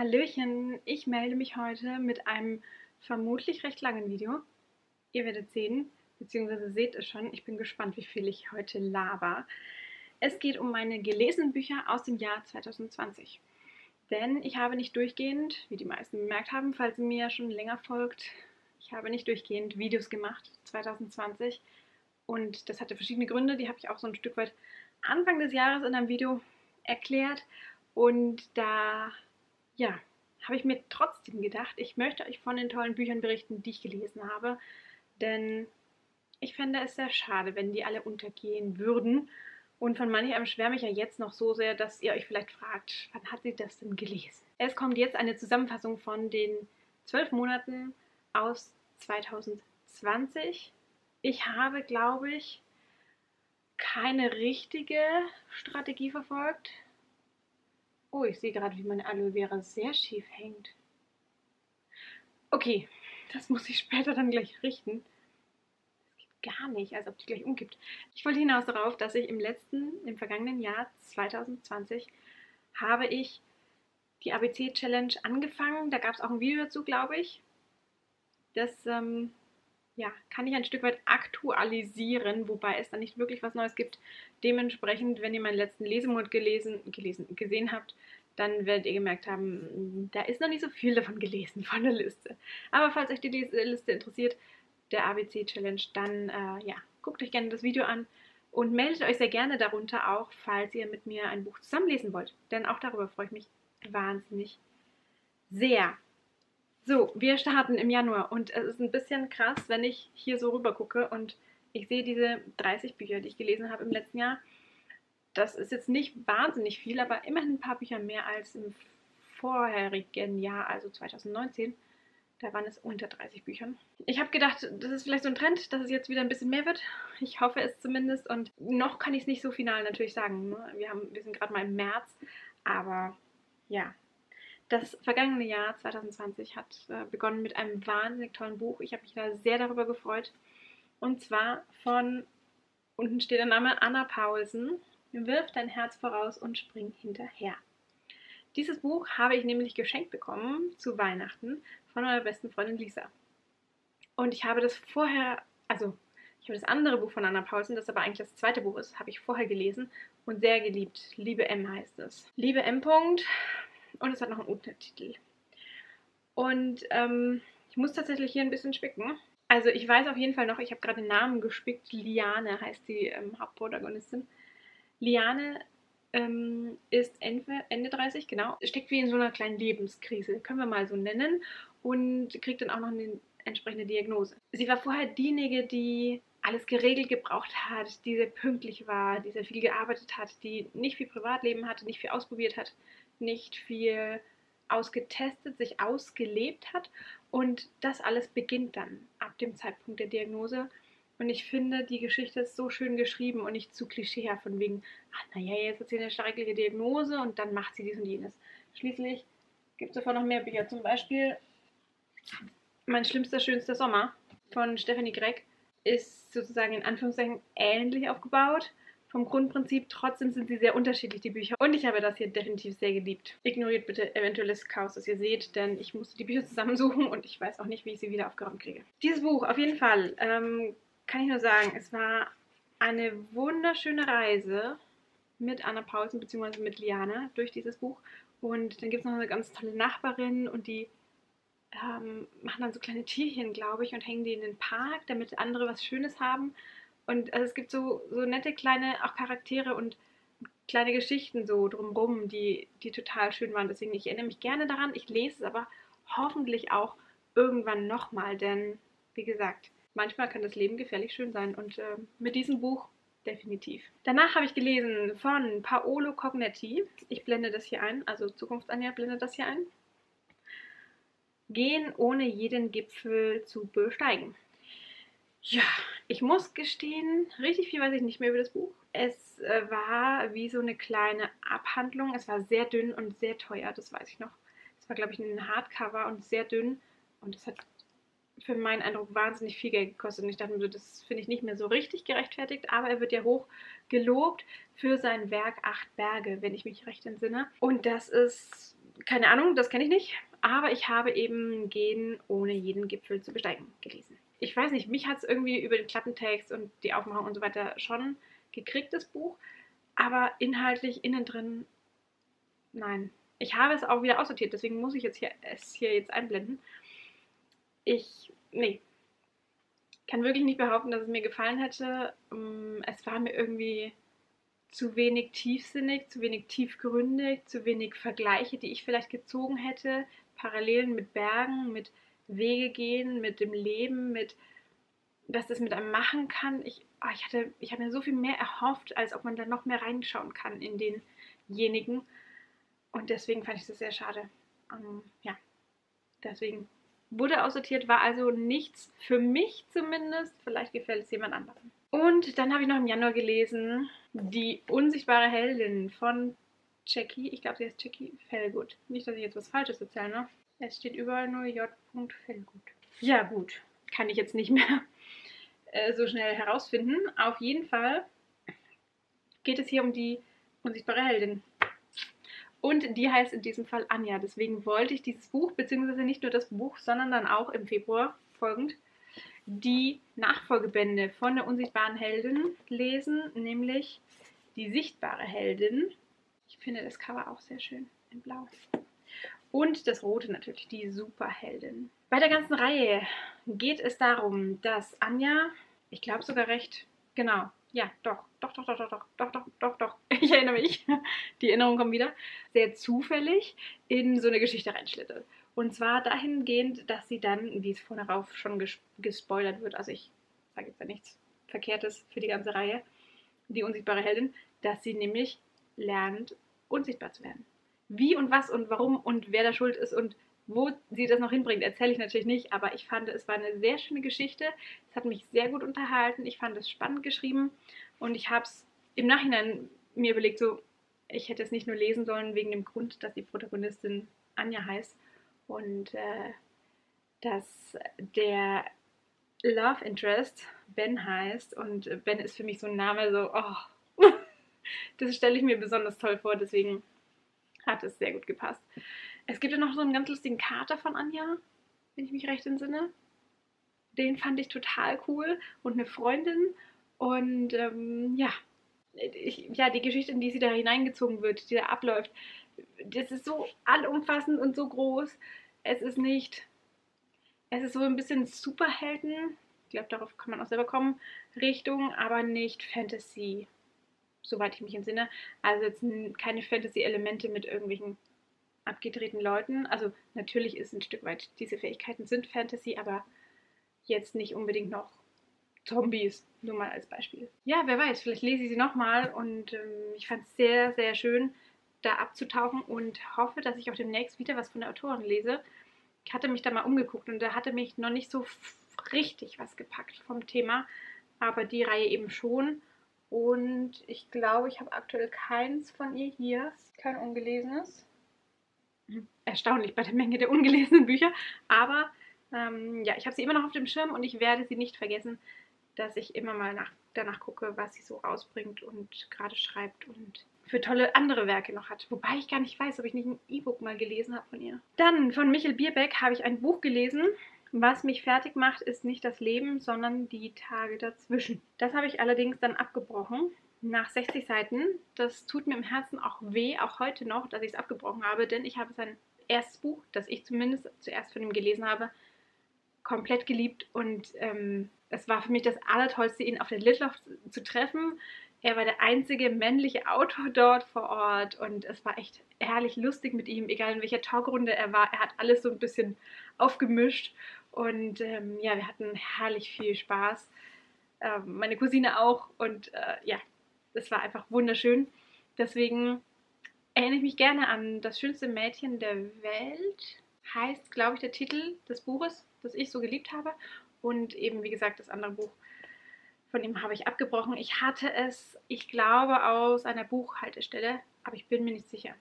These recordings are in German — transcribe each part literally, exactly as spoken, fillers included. Hallöchen, ich melde mich heute mit einem vermutlich recht langen Video. Ihr werdet sehen, beziehungsweise seht es schon, ich bin gespannt, wie viel ich heute laber. Es geht um meine gelesenen Bücher aus dem Jahr zwanzig zwanzig. Denn ich habe nicht durchgehend, wie die meisten bemerkt haben, falls ihr mir schon länger folgt, ich habe nicht durchgehend Videos gemacht zwanzig zwanzig. Und das hatte verschiedene Gründe, die habe ich auch so ein Stück weit Anfang des Jahres in einem Video erklärt. Und da... ja, habe ich mir trotzdem gedacht, ich möchte euch von den tollen Büchern berichten, die ich gelesen habe, denn ich fände es sehr schade, wenn die alle untergehen würden. Und von manch einem schwärme ich ja jetzt noch so sehr, dass ihr euch vielleicht fragt, wann hat sie das denn gelesen? Es kommt jetzt eine Zusammenfassung von den zwölf Monaten aus zwanzig zwanzig. Ich habe, glaube ich, keine richtige Strategie verfolgt. Oh, ich sehe gerade, wie meine Aloe Vera sehr schief hängt. Okay, das muss ich später dann gleich richten. Das geht gar nicht, als ob die gleich umkippt. Ich wollte hinaus darauf, dass ich im letzten, im vergangenen Jahr zwanzig zwanzig, habe ich die A B C-Challenge angefangen. Da gab es auch ein Video dazu, glaube ich. Das ähm, ja, kann ich ein Stück weit aktualisieren, wobei es dann nicht wirklich was Neues gibt. Dementsprechend, wenn ihr meinen letzten Lesemod gelesen, gelesen, gesehen habt, dann werdet ihr gemerkt haben, da ist noch nicht so viel davon gelesen, von der Liste. Aber falls euch die Liste interessiert, der A B C-Challenge, dann äh, ja, guckt euch gerne das Video an und meldet euch sehr gerne darunter auch, falls ihr mit mir ein Buch zusammenlesen wollt. Denn auch darüber freue ich mich wahnsinnig sehr. So, wir starten im Januar und es ist ein bisschen krass, wenn ich hier so rüber gucke und ich sehe diese dreißig Bücher, die ich gelesen habe im letzten Jahr. Das ist jetzt nicht wahnsinnig viel, aber immerhin ein paar Bücher mehr als im vorherigen Jahr, also zwanzig neunzehn. Da waren es unter dreißig Büchern. Ich habe gedacht, das ist vielleicht so ein Trend, dass es jetzt wieder ein bisschen mehr wird. Ich hoffe es zumindest und noch kann ich es nicht so final natürlich sagen. Wir, haben, wir sind gerade mal im März, aber ja. Das vergangene Jahr zwanzig zwanzig hat äh, begonnen mit einem wahnsinnig tollen Buch. Ich habe mich da sehr darüber gefreut. Und zwar von, unten steht der Name, Anna Paulsen, Wirf dein Herz voraus und spring hinterher. Dieses Buch habe ich nämlich geschenkt bekommen zu Weihnachten von meiner besten Freundin Lisa. Und ich habe das vorher, also ich habe das andere Buch von Anna Paulsen, das aber eigentlich das zweite Buch ist, habe ich vorher gelesen und sehr geliebt. Liebe M heißt es. Liebe M. Punkt. Und es hat noch einen Untertitel. Und ähm, ich muss tatsächlich hier ein bisschen spicken. Also ich weiß auf jeden Fall noch, ich habe gerade den Namen gespickt. Liane heißt die ähm, Hauptprotagonistin. Liane ähm, ist Ende dreißig, genau. Steckt wie in so einer kleinen Lebenskrise, können wir mal so nennen. Und kriegt dann auch noch eine entsprechende Diagnose. Sie war vorher diejenige, die alles geregelt gebraucht hat, die sehr pünktlich war, die sehr viel gearbeitet hat, die nicht viel Privatleben hatte, nicht viel ausprobiert hat, nicht viel ausgetestet, sich ausgelebt hat. Und das alles beginnt dann ab dem Zeitpunkt der Diagnose. Und ich finde, die Geschichte ist so schön geschrieben und nicht zu klischeehaft von wegen, ach naja, jetzt hat sie eine schreckliche Diagnose und dann macht sie dies und jenes. Schließlich gibt es davon noch mehr Bücher. Zum Beispiel Mein schlimmster, schönster Sommer von Stephanie Gregg ist sozusagen in Anführungszeichen ähnlich aufgebaut. Vom Grundprinzip, trotzdem sind sie sehr unterschiedlich, die Bücher. Und ich habe das hier definitiv sehr geliebt. Ignoriert bitte eventuelles Chaos, das ihr seht, denn ich musste die Bücher zusammensuchen und ich weiß auch nicht, wie ich sie wieder aufgeräumt kriege. Dieses Buch, auf jeden Fall, ähm, kann ich nur sagen, es war eine wunderschöne Reise mit Anna Paulsen bzw. mit Liana durch dieses Buch. Und dann gibt es noch eine ganz tolle Nachbarin und die ähm, machen dann so kleine Tierchen, glaube ich, und hängen die in den Park, damit andere was Schönes haben. Und also es gibt so, so nette kleine auch Charaktere und kleine Geschichten so drumherum, die, die total schön waren. Deswegen, ich erinnere mich gerne daran. Ich lese es aber hoffentlich auch irgendwann nochmal, denn wie gesagt, manchmal kann das Leben gefährlich schön sein und äh, mit diesem Buch definitiv. Danach habe ich gelesen von Paolo Cognetti. Ich blende das hier ein, also Zukunftsanja blendet das hier ein. Gehen, ohne jeden Gipfel zu besteigen. Ja, ich muss gestehen, richtig viel weiß ich nicht mehr über das Buch. Es äh, war wie so eine kleine Abhandlung. Es war sehr dünn und sehr teuer, das weiß ich noch. Es war, glaube ich, ein Hardcover und sehr dünn. Und es hat für meinen Eindruck wahnsinnig viel Geld gekostet. Und ich dachte mir so, das finde ich nicht mehr so richtig gerechtfertigt. Aber er wird ja hoch gelobt für sein Werk Acht Berge, wenn ich mich recht entsinne. Und das ist keine Ahnung, das kenne ich nicht. Aber ich habe eben Gehen, ohne jeden Gipfel zu besteigen gelesen. Ich weiß nicht, mich hat es irgendwie über den Klappentext und die Aufmachung und so weiter schon gekriegt, das Buch. Aber inhaltlich, innen drin, nein. Ich habe es auch wieder aussortiert, deswegen muss ich jetzt hier, es hier jetzt einblenden. Ich, nee, kann wirklich nicht behaupten, dass es mir gefallen hätte. Es war mir irgendwie zu wenig tiefsinnig, zu wenig tiefgründig, zu wenig Vergleiche, die ich vielleicht gezogen hätte. Parallelen mit Bergen, mit Wege gehen, mit dem Leben, mit was das mit einem machen kann. Ich, oh, ich hatte, ich habe mir so viel mehr erhofft, als ob man da noch mehr reinschauen kann in denjenigen. Und deswegen fand ich das sehr schade. Um, ja, deswegen wurde aussortiert, war also nichts für mich zumindest. Vielleicht gefällt es jemand anderem. Und dann habe ich noch im Januar gelesen Die unsichtbare Heldin von Jackie, ich glaube sie heißt Jackie Fellgood. Nicht, dass ich jetzt was Falsches erzähle, ne? Es steht überall nur J. Vellguth. Ja gut, kann ich jetzt nicht mehr äh, so schnell herausfinden. Auf jeden Fall geht es hier um die unsichtbare Heldin. Und die heißt in diesem Fall Anja. Deswegen wollte ich dieses Buch, beziehungsweise nicht nur das Buch, sondern dann auch im Februar folgend die Nachfolgebände von der unsichtbaren Heldin lesen, nämlich Die sichtbare Heldin. Ich finde das Cover auch sehr schön in Blau. Und das Rote natürlich, die Superheldin. Bei der ganzen Reihe geht es darum, dass Anja, ich glaube sogar recht, genau, ja, doch, doch, doch, doch, doch, doch, doch, doch, doch, doch, ich erinnere mich, die Erinnerung kommt wieder, sehr zufällig in so eine Geschichte reinschlittert. Und zwar dahingehend, dass sie dann, wie es vorhin darauf schon gespoilert wird, also ich sage jetzt ja nichts Verkehrtes für die ganze Reihe, die unsichtbare Heldin, dass sie nämlich lernt, unsichtbar zu werden. Wie und was und warum und wer da schuld ist und wo sie das noch hinbringt, erzähle ich natürlich nicht, aber ich fand, es war eine sehr schöne Geschichte. Es hat mich sehr gut unterhalten, ich fand es spannend geschrieben und ich habe es im Nachhinein mir überlegt, so, ich hätte es nicht nur lesen sollen wegen dem Grund, dass die Protagonistin Anja heißt und äh, dass der Love Interest Ben heißt und Ben ist für mich so ein Name, so, oh, das stelle ich mir besonders toll vor, deswegen hat es sehr gut gepasst. Es gibt ja noch so einen ganz lustigen Kater von Anja, wenn ich mich recht entsinne. Den fand ich total cool und eine Freundin. Und ähm, ja. Ich, ja, die Geschichte, in die sie da hineingezogen wird, die da abläuft, das ist so allumfassend und so groß. Es ist nicht, es ist so ein bisschen Superhelden, ich glaube, darauf kann man auch selber kommen, Richtung, aber nicht Fantasy. Soweit ich mich entsinne. Also jetzt keine Fantasy-Elemente mit irgendwelchen abgedrehten Leuten. Also natürlich ist ein Stück weit, diese Fähigkeiten sind Fantasy, aber jetzt nicht unbedingt noch Zombies, nur mal als Beispiel. Ja, wer weiß, vielleicht lese ich sie nochmal und ähm, ich fand es sehr, sehr schön, da abzutauchen und hoffe, dass ich auch demnächst wieder was von der Autorin lese. Ich hatte mich da mal umgeguckt und da hatte mich noch nicht so richtig was gepackt vom Thema, aber die Reihe eben schon. Und ich glaube, ich habe aktuell keins von ihr hier. Kein ungelesenes. Erstaunlich bei der Menge der ungelesenen Bücher. Aber ähm, ja, ich habe sie immer noch auf dem Schirm und ich werde sie nicht vergessen, dass ich immer mal nach, danach gucke, was sie so rausbringt und gerade schreibt und für tolle andere Werke noch hat. Wobei ich gar nicht weiß, ob ich nicht ein E-Book mal gelesen habe von ihr. Dann von Michael Bierbeck habe ich ein Buch gelesen. Was mich fertig macht, ist nicht das Leben, sondern die Tage dazwischen. Das habe ich allerdings dann abgebrochen, nach sechzig Seiten. Das tut mir im Herzen auch weh, auch heute noch, dass ich es abgebrochen habe, denn ich habe sein erstes Buch, das ich zumindest zuerst von ihm gelesen habe, komplett geliebt. Und ähm, es war für mich das Allertollste, ihn auf der Litloff zu treffen. Er war der einzige männliche Autor dort vor Ort und es war echt herrlich lustig mit ihm, egal in welcher Talkrunde er war. Er hat alles so ein bisschen aufgemischt. Und ähm, ja, wir hatten herrlich viel Spaß, ähm, meine Cousine auch und äh, ja, das war einfach wunderschön. Deswegen erinnere ich mich gerne an Das schönste Mädchen der Welt, heißt, glaube ich, der Titel des Buches, das ich so geliebt habe. Und eben, wie gesagt, das andere Buch von ihm habe ich abgebrochen. Ich hatte es, ich glaube, aus einer Buchhaltestelle, aber ich bin mir nicht sicher,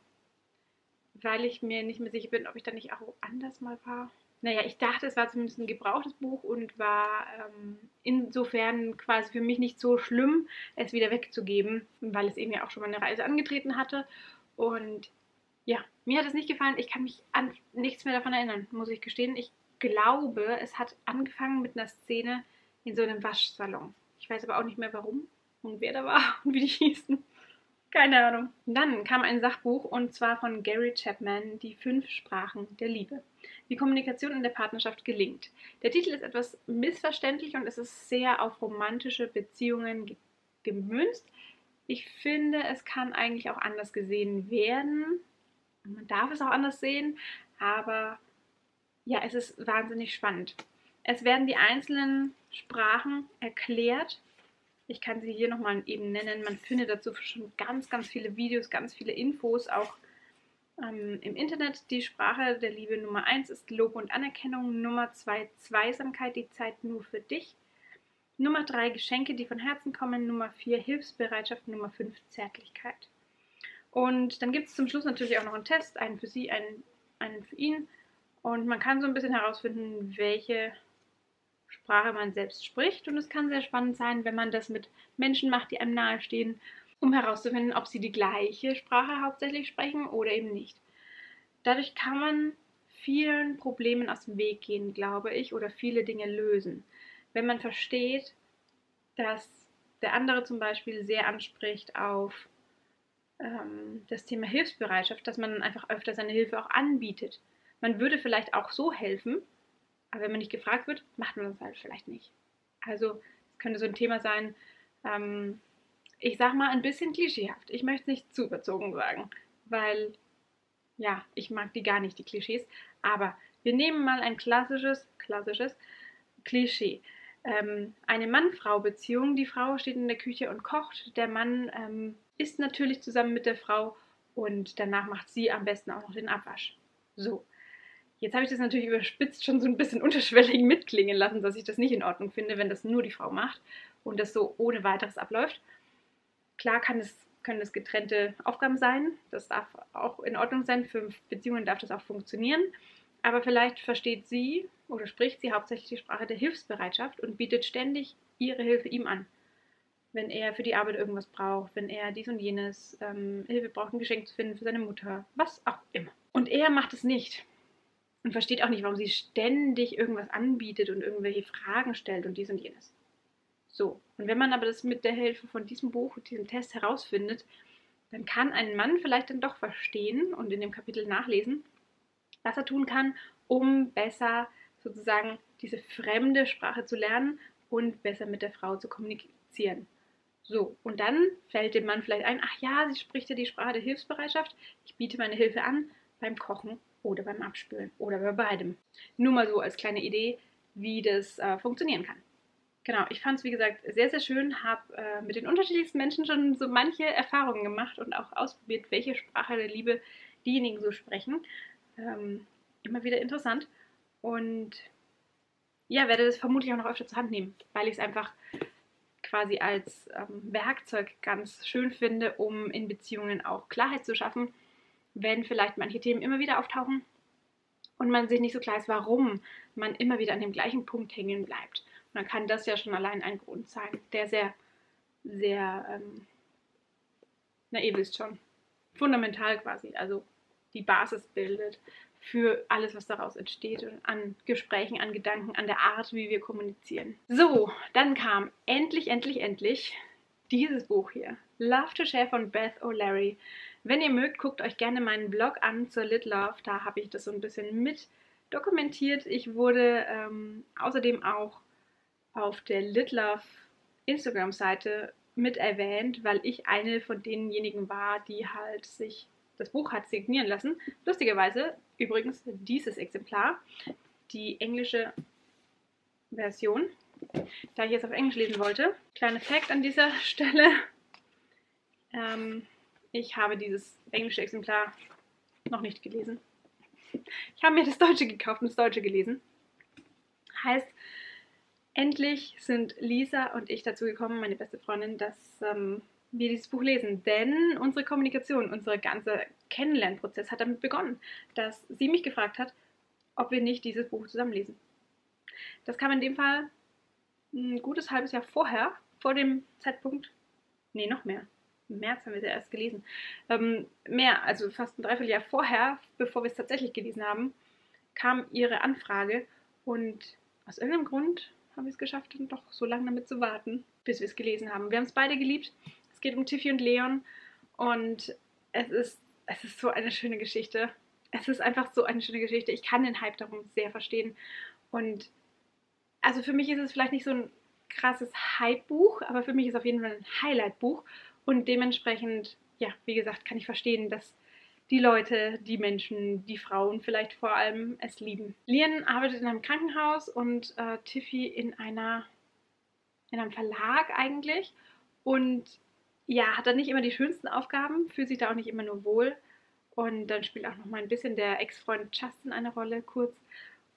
weil ich mir nicht mehr sicher bin, ob ich da nicht auch woanders mal war. Naja, ich dachte, es war zumindest ein gebrauchtes Buch und war ähm, insofern quasi für mich nicht so schlimm, es wieder wegzugeben, weil es eben ja auch schon mal eine Reise angetreten hatte. Und ja, mir hat es nicht gefallen. Ich kann mich an nichts mehr davon erinnern, muss ich gestehen. Ich glaube, es hat angefangen mit einer Szene in so einem Waschsalon. Ich weiß aber auch nicht mehr, warum und wer da war und wie die hießen. Keine Ahnung. Dann kam ein Sachbuch, und zwar von Gary Chapman, Die fünf Sprachen der Liebe. Wie Kommunikation in der Partnerschaft gelingt. Der Titel ist etwas missverständlich und es ist sehr auf romantische Beziehungen gemünzt. Ich finde, es kann eigentlich auch anders gesehen werden. Man darf es auch anders sehen, aber ja, es ist wahnsinnig spannend. Es werden die einzelnen Sprachen erklärt. Ich kann sie hier nochmal eben nennen. Man findet dazu schon ganz, ganz viele Videos, ganz viele Infos, auch ähm, im Internet. Die Sprache der Liebe Nummer eins ist Lob und Anerkennung. Nummer zwei Zweisamkeit, die Zeit nur für dich. Nummer drei Geschenke, die von Herzen kommen. Nummer vier Hilfsbereitschaft. Nummer fünf Zärtlichkeit. Und dann gibt es zum Schluss natürlich auch noch einen Test, einen für sie, einen, einen für ihn. Und man kann so ein bisschen herausfinden, welche Sprache man selbst spricht, und es kann sehr spannend sein, wenn man das mit Menschen macht, die einem nahestehen, um herauszufinden, ob sie die gleiche Sprache hauptsächlich sprechen oder eben nicht. Dadurch kann man vielen Problemen aus dem Weg gehen, glaube ich, oder viele Dinge lösen. Wenn man versteht, dass der andere zum Beispiel sehr anspricht auf ähm, das Thema Hilfsbereitschaft, dass man einfach öfter seine Hilfe auch anbietet. Man würde vielleicht auch so helfen, aber wenn man nicht gefragt wird, macht man das halt vielleicht nicht. Also es könnte so ein Thema sein, ähm, ich sag mal ein bisschen klischeehaft. Ich möchte es nicht zu überzogen sagen, weil, ja, ich mag die gar nicht, die Klischees. Aber wir nehmen mal ein klassisches, klassisches Klischee. Ähm, eine Mann-Frau-Beziehung. Die Frau steht in der Küche und kocht. Der Mann ähm, isst natürlich zusammen mit der Frau und danach macht sie am besten auch noch den Abwasch. So. Jetzt habe ich das natürlich überspitzt schon so ein bisschen unterschwellig mitklingen lassen, dass ich das nicht in Ordnung finde, wenn das nur die Frau macht und das so ohne weiteres abläuft. Klar kann es, können das getrennte Aufgaben sein, das darf auch in Ordnung sein, für Beziehungen darf das auch funktionieren, aber vielleicht versteht sie oder spricht sie hauptsächlich die Sprache der Hilfsbereitschaft und bietet ständig ihre Hilfe ihm an. Wenn er für die Arbeit irgendwas braucht, wenn er dies und jenes, ähm, Hilfe braucht, ein Geschenk zu finden für seine Mutter, was auch immer. Und er macht es nicht. Und versteht auch nicht, warum sie ständig irgendwas anbietet und irgendwelche Fragen stellt und dies und jenes. So, und wenn man aber das mit der Hilfe von diesem Buch, diesem Test herausfindet, dann kann ein Mann vielleicht dann doch verstehen und in dem Kapitel nachlesen, was er tun kann, um besser sozusagen diese fremde Sprache zu lernen und besser mit der Frau zu kommunizieren. So, und dann fällt dem Mann vielleicht ein, ach ja, sie spricht ja die Sprache der Hilfsbereitschaft, ich biete meine Hilfe an beim Kochen oder beim Abspülen oder bei beidem. Nur mal so als kleine Idee, wie das äh, funktionieren kann. Genau, ich fand es, wie gesagt, sehr, sehr schön, habe äh, mit den unterschiedlichsten Menschen schon so manche Erfahrungen gemacht und auch ausprobiert, welche Sprache der Liebe diejenigen so sprechen. Ähm, immer wieder interessant. Und ja, werde das vermutlich auch noch öfter zur Hand nehmen, weil ich es einfach quasi als ähm, Werkzeug ganz schön finde, um in Beziehungen auch Klarheit zu schaffen, wenn vielleicht manche Themen immer wieder auftauchen und man sich nicht so klar ist, warum man immer wieder an dem gleichen Punkt hängen bleibt. Und dann kann das ja schon allein ein Grund sein, der sehr, sehr, ähm, na ihr wisst schon, fundamental quasi, also die Basis bildet für alles, was daraus entsteht und an Gesprächen, an Gedanken, an der Art, wie wir kommunizieren. So, dann kam endlich, endlich, endlich dieses Buch hier, Love to Share von Beth O'Leary. Wenn ihr mögt, guckt euch gerne meinen Blog an zur Lit Love, da habe ich das so ein bisschen mit dokumentiert. Ich wurde ähm, außerdem auch auf der Lit Love Instagram-Seite mit erwähnt, weil ich eine von denjenigen war, die halt sich das Buch hat signieren lassen. Lustigerweise übrigens dieses Exemplar, die englische Version, da ich jetzt auf Englisch lesen wollte. Kleiner Fact an dieser Stelle. Ähm, Ich habe dieses englische Exemplar noch nicht gelesen. Ich habe mir das Deutsche gekauft und das Deutsche gelesen. Heißt, endlich sind Lisa und ich dazu gekommen, meine beste Freundin, dass ähm, wir dieses Buch lesen. Denn unsere Kommunikation, unser ganzer Kennenlernprozess hat damit begonnen, dass sie mich gefragt hat, ob wir nicht dieses Buch zusammen lesen. Das kam in dem Fall ein gutes halbes Jahr vorher, vor dem Zeitpunkt, nee, noch mehr. März haben wir es ja erst gelesen, ähm, mehr, also fast ein Dreivierteljahr vorher, bevor wir es tatsächlich gelesen haben, kam ihre Anfrage und aus irgendeinem Grund haben wir es geschafft, doch so lange damit zu warten, bis wir es gelesen haben. Wir haben es beide geliebt. Es geht um Tiffy und Leon und es ist, es ist so eine schöne Geschichte. Es ist einfach so eine schöne Geschichte. Ich kann den Hype darum sehr verstehen. Und also für mich ist es vielleicht nicht so ein krasses Hype-Buch, aber für mich ist es auf jeden Fall ein Highlight-Buch. Und dementsprechend, ja, wie gesagt, kann ich verstehen, dass die Leute, die Menschen, die Frauen vielleicht vor allem es lieben. Leon arbeitet in einem Krankenhaus und äh, Tiffy in einer, in einem Verlag eigentlich. Und ja, hat dann nicht immer die schönsten Aufgaben, fühlt sich da auch nicht immer nur wohl. Und dann spielt auch noch mal ein bisschen der Ex-Freund Justin eine Rolle, kurz.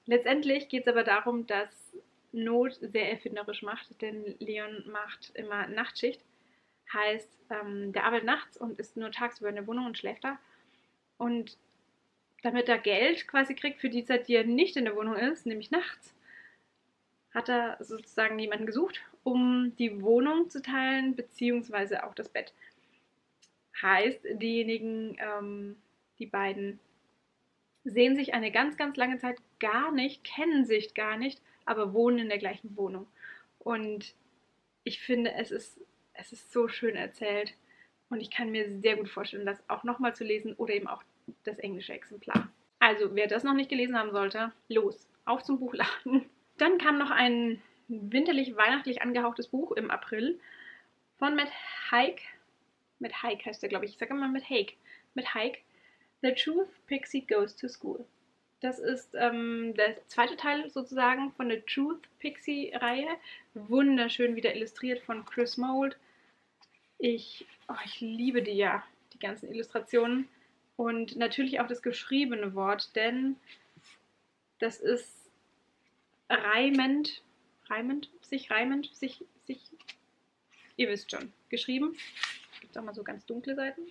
Letztendlich geht es aber darum, dass Not sehr erfinderisch macht, denn Leon macht immer Nachtschicht. Heißt, ähm, der arbeitet nachts und ist nur tagsüber in der Wohnung und schläft da. Und damit er Geld quasi kriegt für die Zeit, die er nicht in der Wohnung ist, nämlich nachts, hat er sozusagen jemanden gesucht, um die Wohnung zu teilen, beziehungsweise auch das Bett. Heißt, diejenigen, ähm, die beiden sehen sich eine ganz, ganz lange Zeit gar nicht, kennen sich gar nicht, aber wohnen in der gleichen Wohnung. Und ich finde, es ist, es ist so schön erzählt. Und ich kann mir sehr gut vorstellen, das auch nochmal zu lesen oder eben auch das englische Exemplar. Also, wer das noch nicht gelesen haben sollte, los, auf zum Buchladen. Dann kam noch ein winterlich-weihnachtlich angehauchtes Buch im April von Matt Haig. Matt Haig heißt der, glaube ich. Ich sage immer Matt Haig. Matt Haig. The truth pixie goes to school. Das ist ähm, der zweite Teil sozusagen von der Truth Pixie-Reihe. Wunderschön wieder illustriert von Chris Mould. Ich, oh, ich liebe die ja, die ganzen Illustrationen und natürlich auch das geschriebene Wort, denn das ist reimend, reimend, sich reimend, sich, sich, ihr wisst schon, geschrieben. Es gibt auch mal so ganz dunkle Seiten.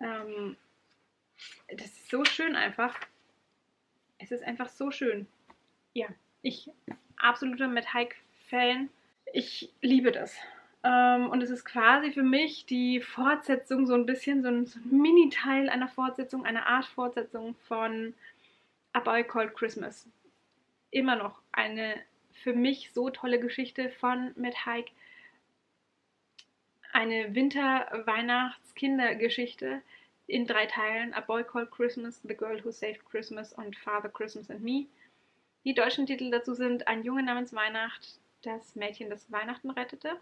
Ähm, das ist so schön einfach. Es ist einfach so schön. Ja, ich, absoluter Matt Haig-Fan, ich liebe das. Und es ist quasi für mich die Fortsetzung, so ein bisschen, so ein, so ein Mini-Teil einer Fortsetzung, einer Art Fortsetzung von A Boy Called Christmas. Immer noch eine für mich so tolle Geschichte von Matt Haig. Eine Winter-Weihnachts-Kindergeschichte in drei Teilen. A Boy Called Christmas, The Girl Who Saved Christmas und Father Christmas and Me. Die deutschen Titel dazu sind Ein Junge namens Weihnacht, Das Mädchen, das Weihnachten rettete.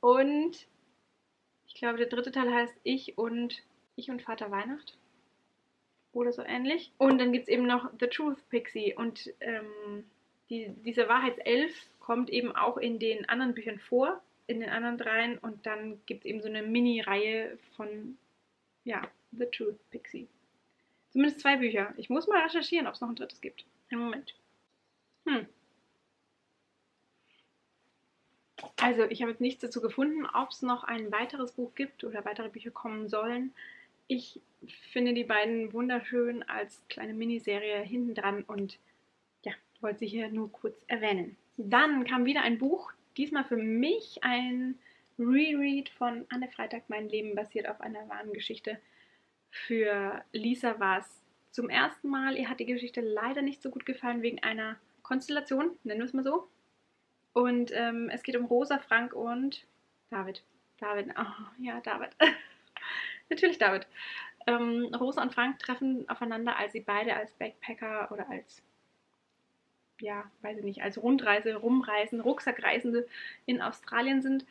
Und ich glaube, der dritte Teil heißt Ich und ich und Vater Weihnacht oder so ähnlich. Und dann gibt es eben noch The Truth Pixie und ähm, die, dieser Wahrheitself kommt eben auch in den anderen Büchern vor, in den anderen dreien. Und dann gibt es eben so eine Mini-Reihe von, ja, The Truth Pixie. Zumindest zwei Bücher. Ich muss mal recherchieren, ob es noch ein drittes gibt. Einen Moment. Hm. Also, ich habe jetzt nichts dazu gefunden, ob es noch ein weiteres Buch gibt oder weitere Bücher kommen sollen. Ich finde die beiden wunderschön als kleine Miniserie hinten dran und ja, wollte sie hier nur kurz erwähnen. Dann kam wieder ein Buch, diesmal für mich ein Reread von Anne Freytag, Mein Leben basiert auf einer wahren Geschichte. Für Lisa war es zum ersten Mal. Ihr hat die Geschichte leider nicht so gut gefallen wegen einer Konstellation, nennen wir es mal so. Und ähm, es geht um Rosa, Frank und David. David, oh ja, David. Natürlich David. Ähm, Rosa und Frank treffen aufeinander, als sie beide als Backpacker oder als, ja, weiß ich nicht, als Rundreise, Rumreisen, Rucksackreisende in Australien sind.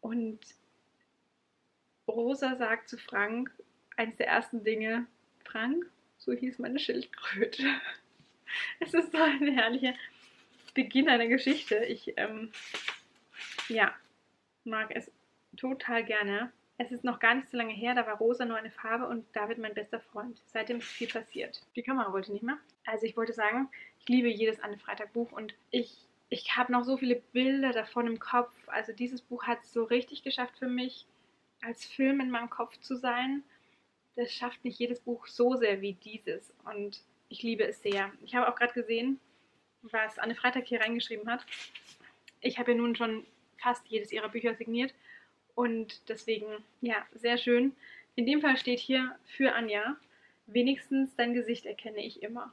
Und Rosa sagt zu Frank, eines der ersten Dinge, Frank, so hieß meine Schildkröte. Es ist so eine herrliche Beginn einer Geschichte. Ich, ähm, ja, mag es total gerne. Es ist noch gar nicht so lange her, da war Rosa nur eine Farbe und David mein bester Freund. Seitdem ist viel passiert. Die Kamera wollte nicht mehr. Also ich wollte sagen, ich liebe jedes Anne Freytag Buch und ich, ich habe noch so viele Bilder davon im Kopf. Also dieses Buch hat es so richtig geschafft für mich, als Film in meinem Kopf zu sein. Das schafft nicht jedes Buch so sehr wie dieses und ich liebe es sehr. Ich habe auch gerade gesehen, was Anne Freytag hier reingeschrieben hat. Ich habe ja nun schon fast jedes ihrer Bücher signiert. Und deswegen, ja, sehr schön. In dem Fall steht hier für Anja, wenigstens dein Gesicht erkenne ich immer.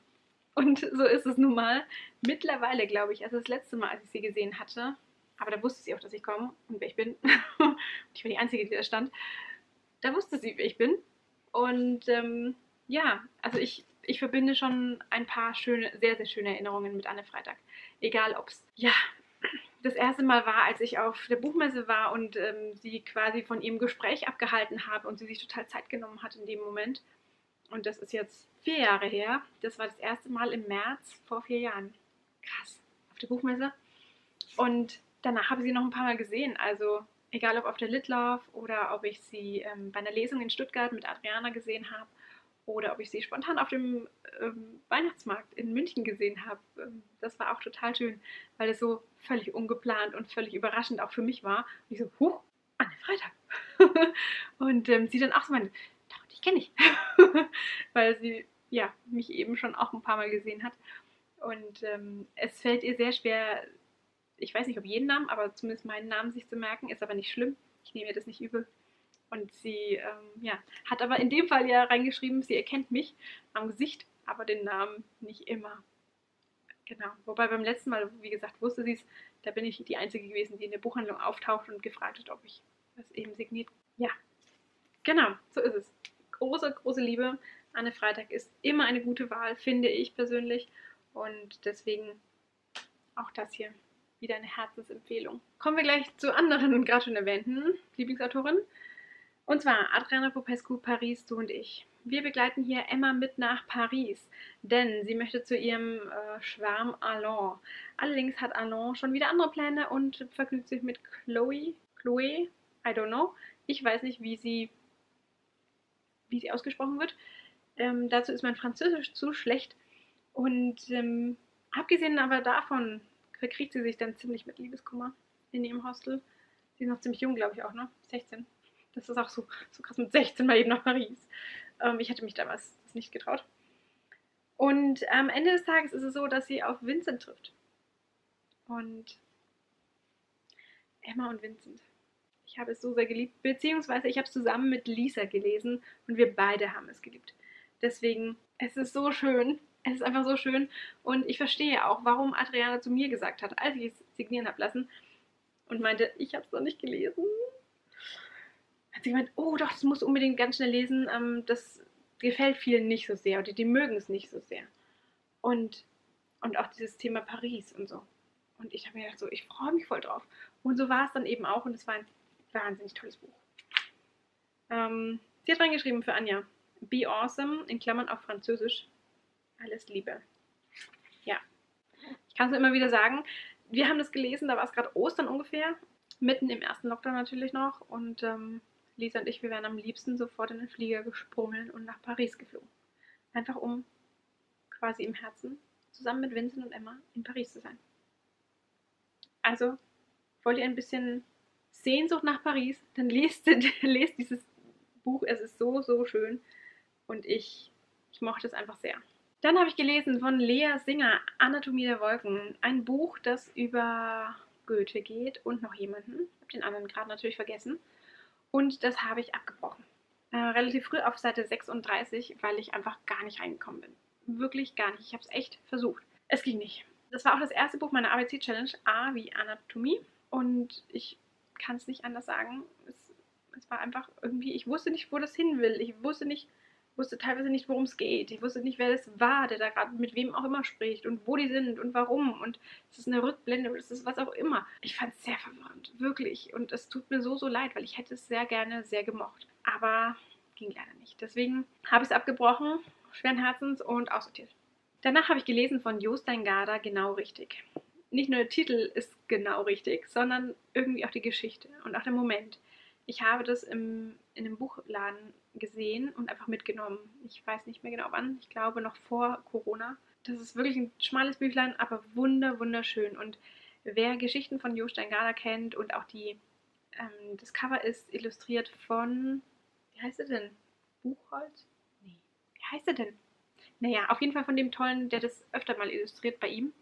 Und so ist es nun mal. Mittlerweile, glaube ich, also das letzte Mal, als ich sie gesehen hatte, aber da wusste sie auch, dass ich komme und wer ich bin. Und ich war die Einzige, die da stand. Da wusste sie, wer ich bin. Und ähm, ja, also ich, ich verbinde schon ein paar schöne, sehr, sehr schöne Erinnerungen mit Anne Freytag. Egal, ob es, ja, das erste Mal war, als ich auf der Buchmesse war und ähm, sie quasi von ihrem Gespräch abgehalten habe und sie sich total Zeit genommen hat in dem Moment. Und das ist jetzt vier Jahre her. Das war das erste Mal im März vor vier Jahren. Krass, auf der Buchmesse. Und danach habe ich sie noch ein paar Mal gesehen. Also egal, ob auf der Litlauf oder ob ich sie ähm, bei einer Lesung in Stuttgart mit Adriana gesehen habe oder ob ich sie spontan auf dem ähm, Weihnachtsmarkt in München gesehen habe. Ähm, das war auch total schön, weil es so völlig ungeplant und völlig überraschend auch für mich war. Und ich so, huch, Anne Freytag. Und ähm, sie dann auch so meinte, ich kenne dich, weil sie ja, mich eben schon auch ein paar Mal gesehen hat. Und ähm, es fällt ihr sehr schwer, ich weiß nicht, ob jeden Namen, aber zumindest meinen Namen sich zu merken, ist aber nicht schlimm. Ich nehme ihr das nicht übel. Und sie ähm, ja, hat aber in dem Fall ja reingeschrieben, sie erkennt mich am Gesicht, aber den Namen nicht immer. Genau. Wobei beim letzten Mal, wie gesagt, wusste sie es, da bin ich die Einzige gewesen, die in der Buchhandlung auftaucht und gefragt hat, ob ich das eben signiert. Ja, genau, so ist es. Große, große Liebe. Anne Freytag ist immer eine gute Wahl, finde ich persönlich. Und deswegen auch das hier wieder eine Herzensempfehlung. Kommen wir gleich zu anderen, gerade schon erwähnten Lieblingsautorin. Und zwar Adriana Popescu, Paris, du und ich. Wir begleiten hier Emma mit nach Paris, denn sie möchte zu ihrem äh, Schwarm Alain. Allerdings hat Alain schon wieder andere Pläne und vergnügt sich mit Chloe. Chloe? I don't know. Ich weiß nicht, wie sie... wie sie ausgesprochen wird. Ähm, dazu ist mein Französisch zu schlecht. Und ähm, abgesehen aber davon verkriegt sie sich dann ziemlich mit Liebeskummer in ihrem Hostel. Sie ist noch ziemlich jung, glaube ich auch, ne? sechzehn. Das ist auch so, so krass, mit sechzehn mal eben nach Paris. Ähm, ich hätte mich damals das nicht getraut. Und am Ende des Tages ist es so, dass sie auf Vincent trifft. Und Emma und Vincent. Ich habe es so sehr geliebt, beziehungsweise ich habe es zusammen mit Lisa gelesen und wir beide haben es geliebt. Deswegen, es ist so schön, es ist einfach so schön und ich verstehe auch, warum Adriana zu mir gesagt hat, als ich es signieren habe lassen und meinte, ich habe es noch nicht gelesen. Hat sie gemeint, oh doch, das musst du unbedingt ganz schnell lesen, das gefällt vielen nicht so sehr oder die mögen es nicht so sehr. Und, und auch dieses Thema Paris und so. Und ich habe mir gedacht, so, ich freue mich voll drauf. Und so war es dann eben auch und es war ein wahnsinnig tolles Buch. Ähm, sie hat reingeschrieben für Anja. Be awesome, in Klammern auf Französisch. Alles Liebe. Ja. Ich kann es immer wieder sagen. Wir haben das gelesen, da war es gerade Ostern ungefähr. Mitten im ersten Lockdown natürlich noch. Und ähm, Lisa und ich, wir wären am liebsten sofort in den Flieger gesprungen und nach Paris geflogen. Einfach um quasi im Herzen zusammen mit Vincent und Emma in Paris zu sein. Also, wollt ihr ein bisschen Sehnsucht nach Paris, dann lest, lest dieses Buch. Es ist so, so schön und ich, ich mochte es einfach sehr. Dann habe ich gelesen von Lea Singer, Anatomie der Wolken. Ein Buch, das über Goethe geht und noch jemanden. Ich habe den anderen gerade natürlich vergessen. Und das habe ich abgebrochen. Äh, relativ früh auf Seite sechsunddreißig, weil ich einfach gar nicht reingekommen bin. Wirklich gar nicht. Ich habe es echt versucht. Es ging nicht. Das war auch das erste Buch meiner A B C-Challenge, A wie Anatomie. Und ich kann es nicht anders sagen. Es, es war einfach irgendwie, ich wusste nicht, wo das hin will. Ich wusste nicht, wusste teilweise nicht, worum es geht. Ich wusste nicht, wer das war, der da gerade mit wem auch immer spricht und wo die sind und warum. Und es ist eine Rückblende oder es ist was auch immer. Ich fand es sehr verwirrend, wirklich. Und es tut mir so, so leid, weil ich hätte es sehr gerne sehr gemocht. Aber ging leider nicht. Deswegen habe ich es abgebrochen, schweren Herzens und aussortiert. Danach habe ich gelesen von Jostein Gaarder, Genau richtig. Nicht nur der Titel ist genau richtig, sondern irgendwie auch die Geschichte und auch der Moment. Ich habe das im, in einem Buchladen gesehen und einfach mitgenommen. Ich weiß nicht mehr genau wann, ich glaube noch vor Corona. Das ist wirklich ein schmales Büchlein, aber wunder, wunderschön. Und wer Geschichten von Jostein Gaarder kennt und auch die, ähm, das Cover ist illustriert von, wie heißt er denn? Buchholz? Nee, wie heißt er denn? Naja, auf jeden Fall von dem Tollen, der das öfter mal illustriert bei ihm.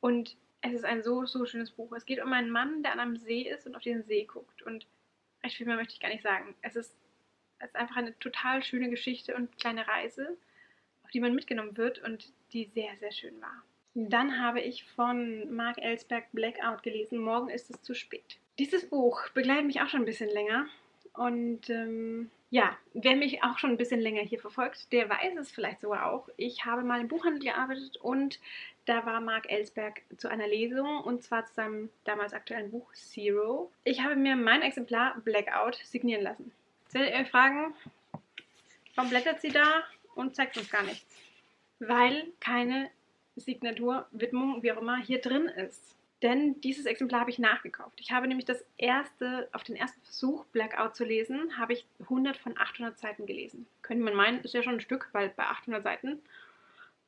Und es ist ein so, so schönes Buch. Es geht um einen Mann, der an einem See ist und auf den See guckt. Und recht viel mehr möchte ich gar nicht sagen. Es ist, es ist einfach eine total schöne Geschichte und kleine Reise, auf die man mitgenommen wird und die sehr, sehr schön war. Dann habe ich von Marc Elsberg Blackout gelesen, Morgen ist es zu spät. Dieses Buch begleitet mich auch schon ein bisschen länger. Und ähm, ja, wer mich auch schon ein bisschen länger hier verfolgt, der weiß es vielleicht sogar auch. Ich habe mal im Buchhandel gearbeitet und da war Marc Elsberg zu einer Lesung und zwar zu seinem damals aktuellen Buch Zero. Ich habe mir mein Exemplar Blackout signieren lassen. Jetzt werdet ihr euch fragen, warum blättert sie da und zeigt uns gar nichts? Weil keine Signatur, Widmung, wie auch immer, hier drin ist. Denn dieses Exemplar habe ich nachgekauft. Ich habe nämlich das erste, auf den ersten Versuch, Blackout zu lesen, habe ich hundert von achthundert Seiten gelesen. Könnte man meinen, ist ja schon ein Stück, weil bei achthundert Seiten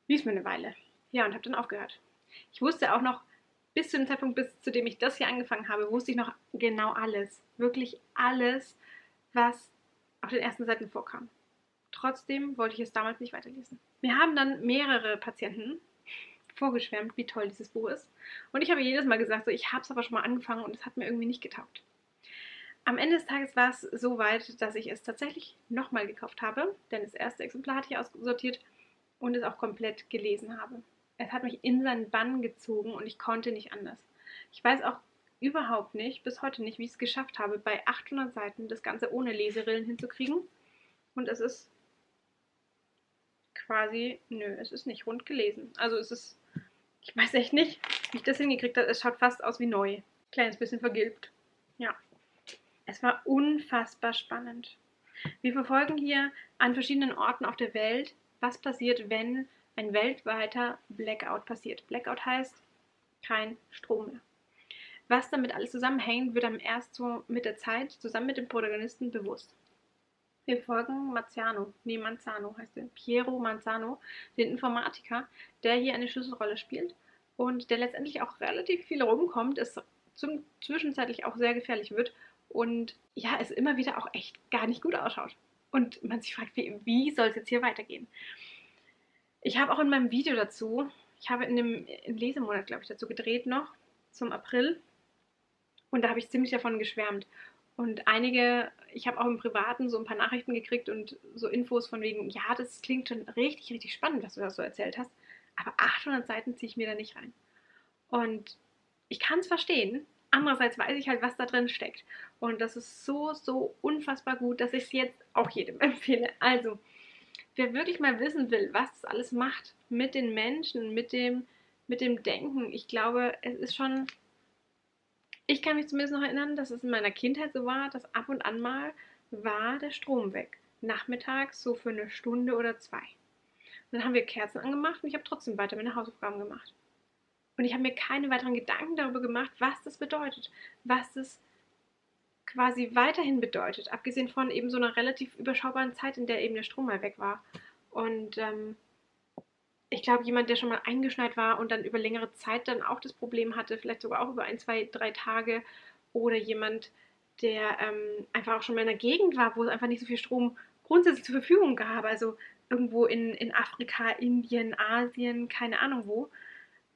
liest man eine Weile. Ja, und habe dann aufgehört. Ich wusste auch noch, bis zu dem Zeitpunkt, bis zu dem ich das hier angefangen habe, wusste ich noch genau alles. Wirklich alles, was auf den ersten Seiten vorkam. Trotzdem wollte ich es damals nicht weiterlesen. Mir haben dann mehrere Patienten vorgeschwärmt, wie toll dieses Buch ist. Und ich habe jedes Mal gesagt, so, ich habe es aber schon mal angefangen und es hat mir irgendwie nicht getaugt. Am Ende des Tages war es so weit, dass ich es tatsächlich nochmal gekauft habe, denn das erste Exemplar hatte ich aussortiert und es auch komplett gelesen habe. Es hat mich in seinen Bann gezogen und ich konnte nicht anders. Ich weiß auch überhaupt nicht, bis heute nicht, wie ich es geschafft habe, bei achthundert Seiten das Ganze ohne Leserillen hinzukriegen. Und es ist quasi, nö, es ist nicht rund gelesen. Also es ist, ich weiß echt nicht, wie ich das hingekriegt habe. Es schaut fast aus wie neu. Kleines bisschen vergilbt. Ja. Es war unfassbar spannend. Wir verfolgen hier an verschiedenen Orten auf der Welt, was passiert, wenn ein weltweiter Blackout passiert. Blackout heißt kein Strom mehr. Was damit alles zusammenhängt, wird einem erst so mit der Zeit zusammen mit dem Protagonisten bewusst. Wir folgen Manzano, nee Manzano heißt er, Piero Manzano, den Informatiker, der hier eine Schlüsselrolle spielt und der letztendlich auch relativ viel rumkommt, es zum, zwischenzeitlich auch sehr gefährlich wird und ja, es immer wieder auch echt gar nicht gut ausschaut. Und man sich fragt, wie, wie soll es jetzt hier weitergehen? Ich habe auch in meinem Video dazu, ich habe in dem im Lesemonat, glaube ich, dazu gedreht noch, zum April und da habe ich ziemlich davon geschwärmt. Und einige, ich habe auch im Privaten so ein paar Nachrichten gekriegt und so Infos von wegen, ja, das klingt schon richtig, richtig spannend, was du das so erzählt hast, aber achthundert Seiten ziehe ich mir da nicht rein. Und ich kann es verstehen, andererseits weiß ich halt, was da drin steckt. Und das ist so, so unfassbar gut, dass ich es jetzt auch jedem empfehle. Also, wer wirklich mal wissen will, was das alles macht mit den Menschen, mit dem, mit dem Denken, ich glaube, es ist schon... Ich kann mich zumindest noch erinnern, dass es in meiner Kindheit so war, dass ab und an mal war der Strom weg. Nachmittags so für eine Stunde oder zwei. Und dann haben wir Kerzen angemacht und ich habe trotzdem weiter meine Hausaufgaben gemacht. Und ich habe mir keine weiteren Gedanken darüber gemacht, was das bedeutet. Was das quasi weiterhin bedeutet. Abgesehen von eben so einer relativ überschaubaren Zeit, in der eben der Strom mal weg war. Und ähm, ich glaube, jemand, der schon mal eingeschneit war und dann über längere Zeit dann auch das Problem hatte, vielleicht sogar auch über ein, zwei, drei Tage oder jemand, der ähm, einfach auch schon mal in der Gegend war, wo es einfach nicht so viel Strom grundsätzlich zur Verfügung gab, also irgendwo in, in Afrika, Indien, Asien, keine Ahnung wo,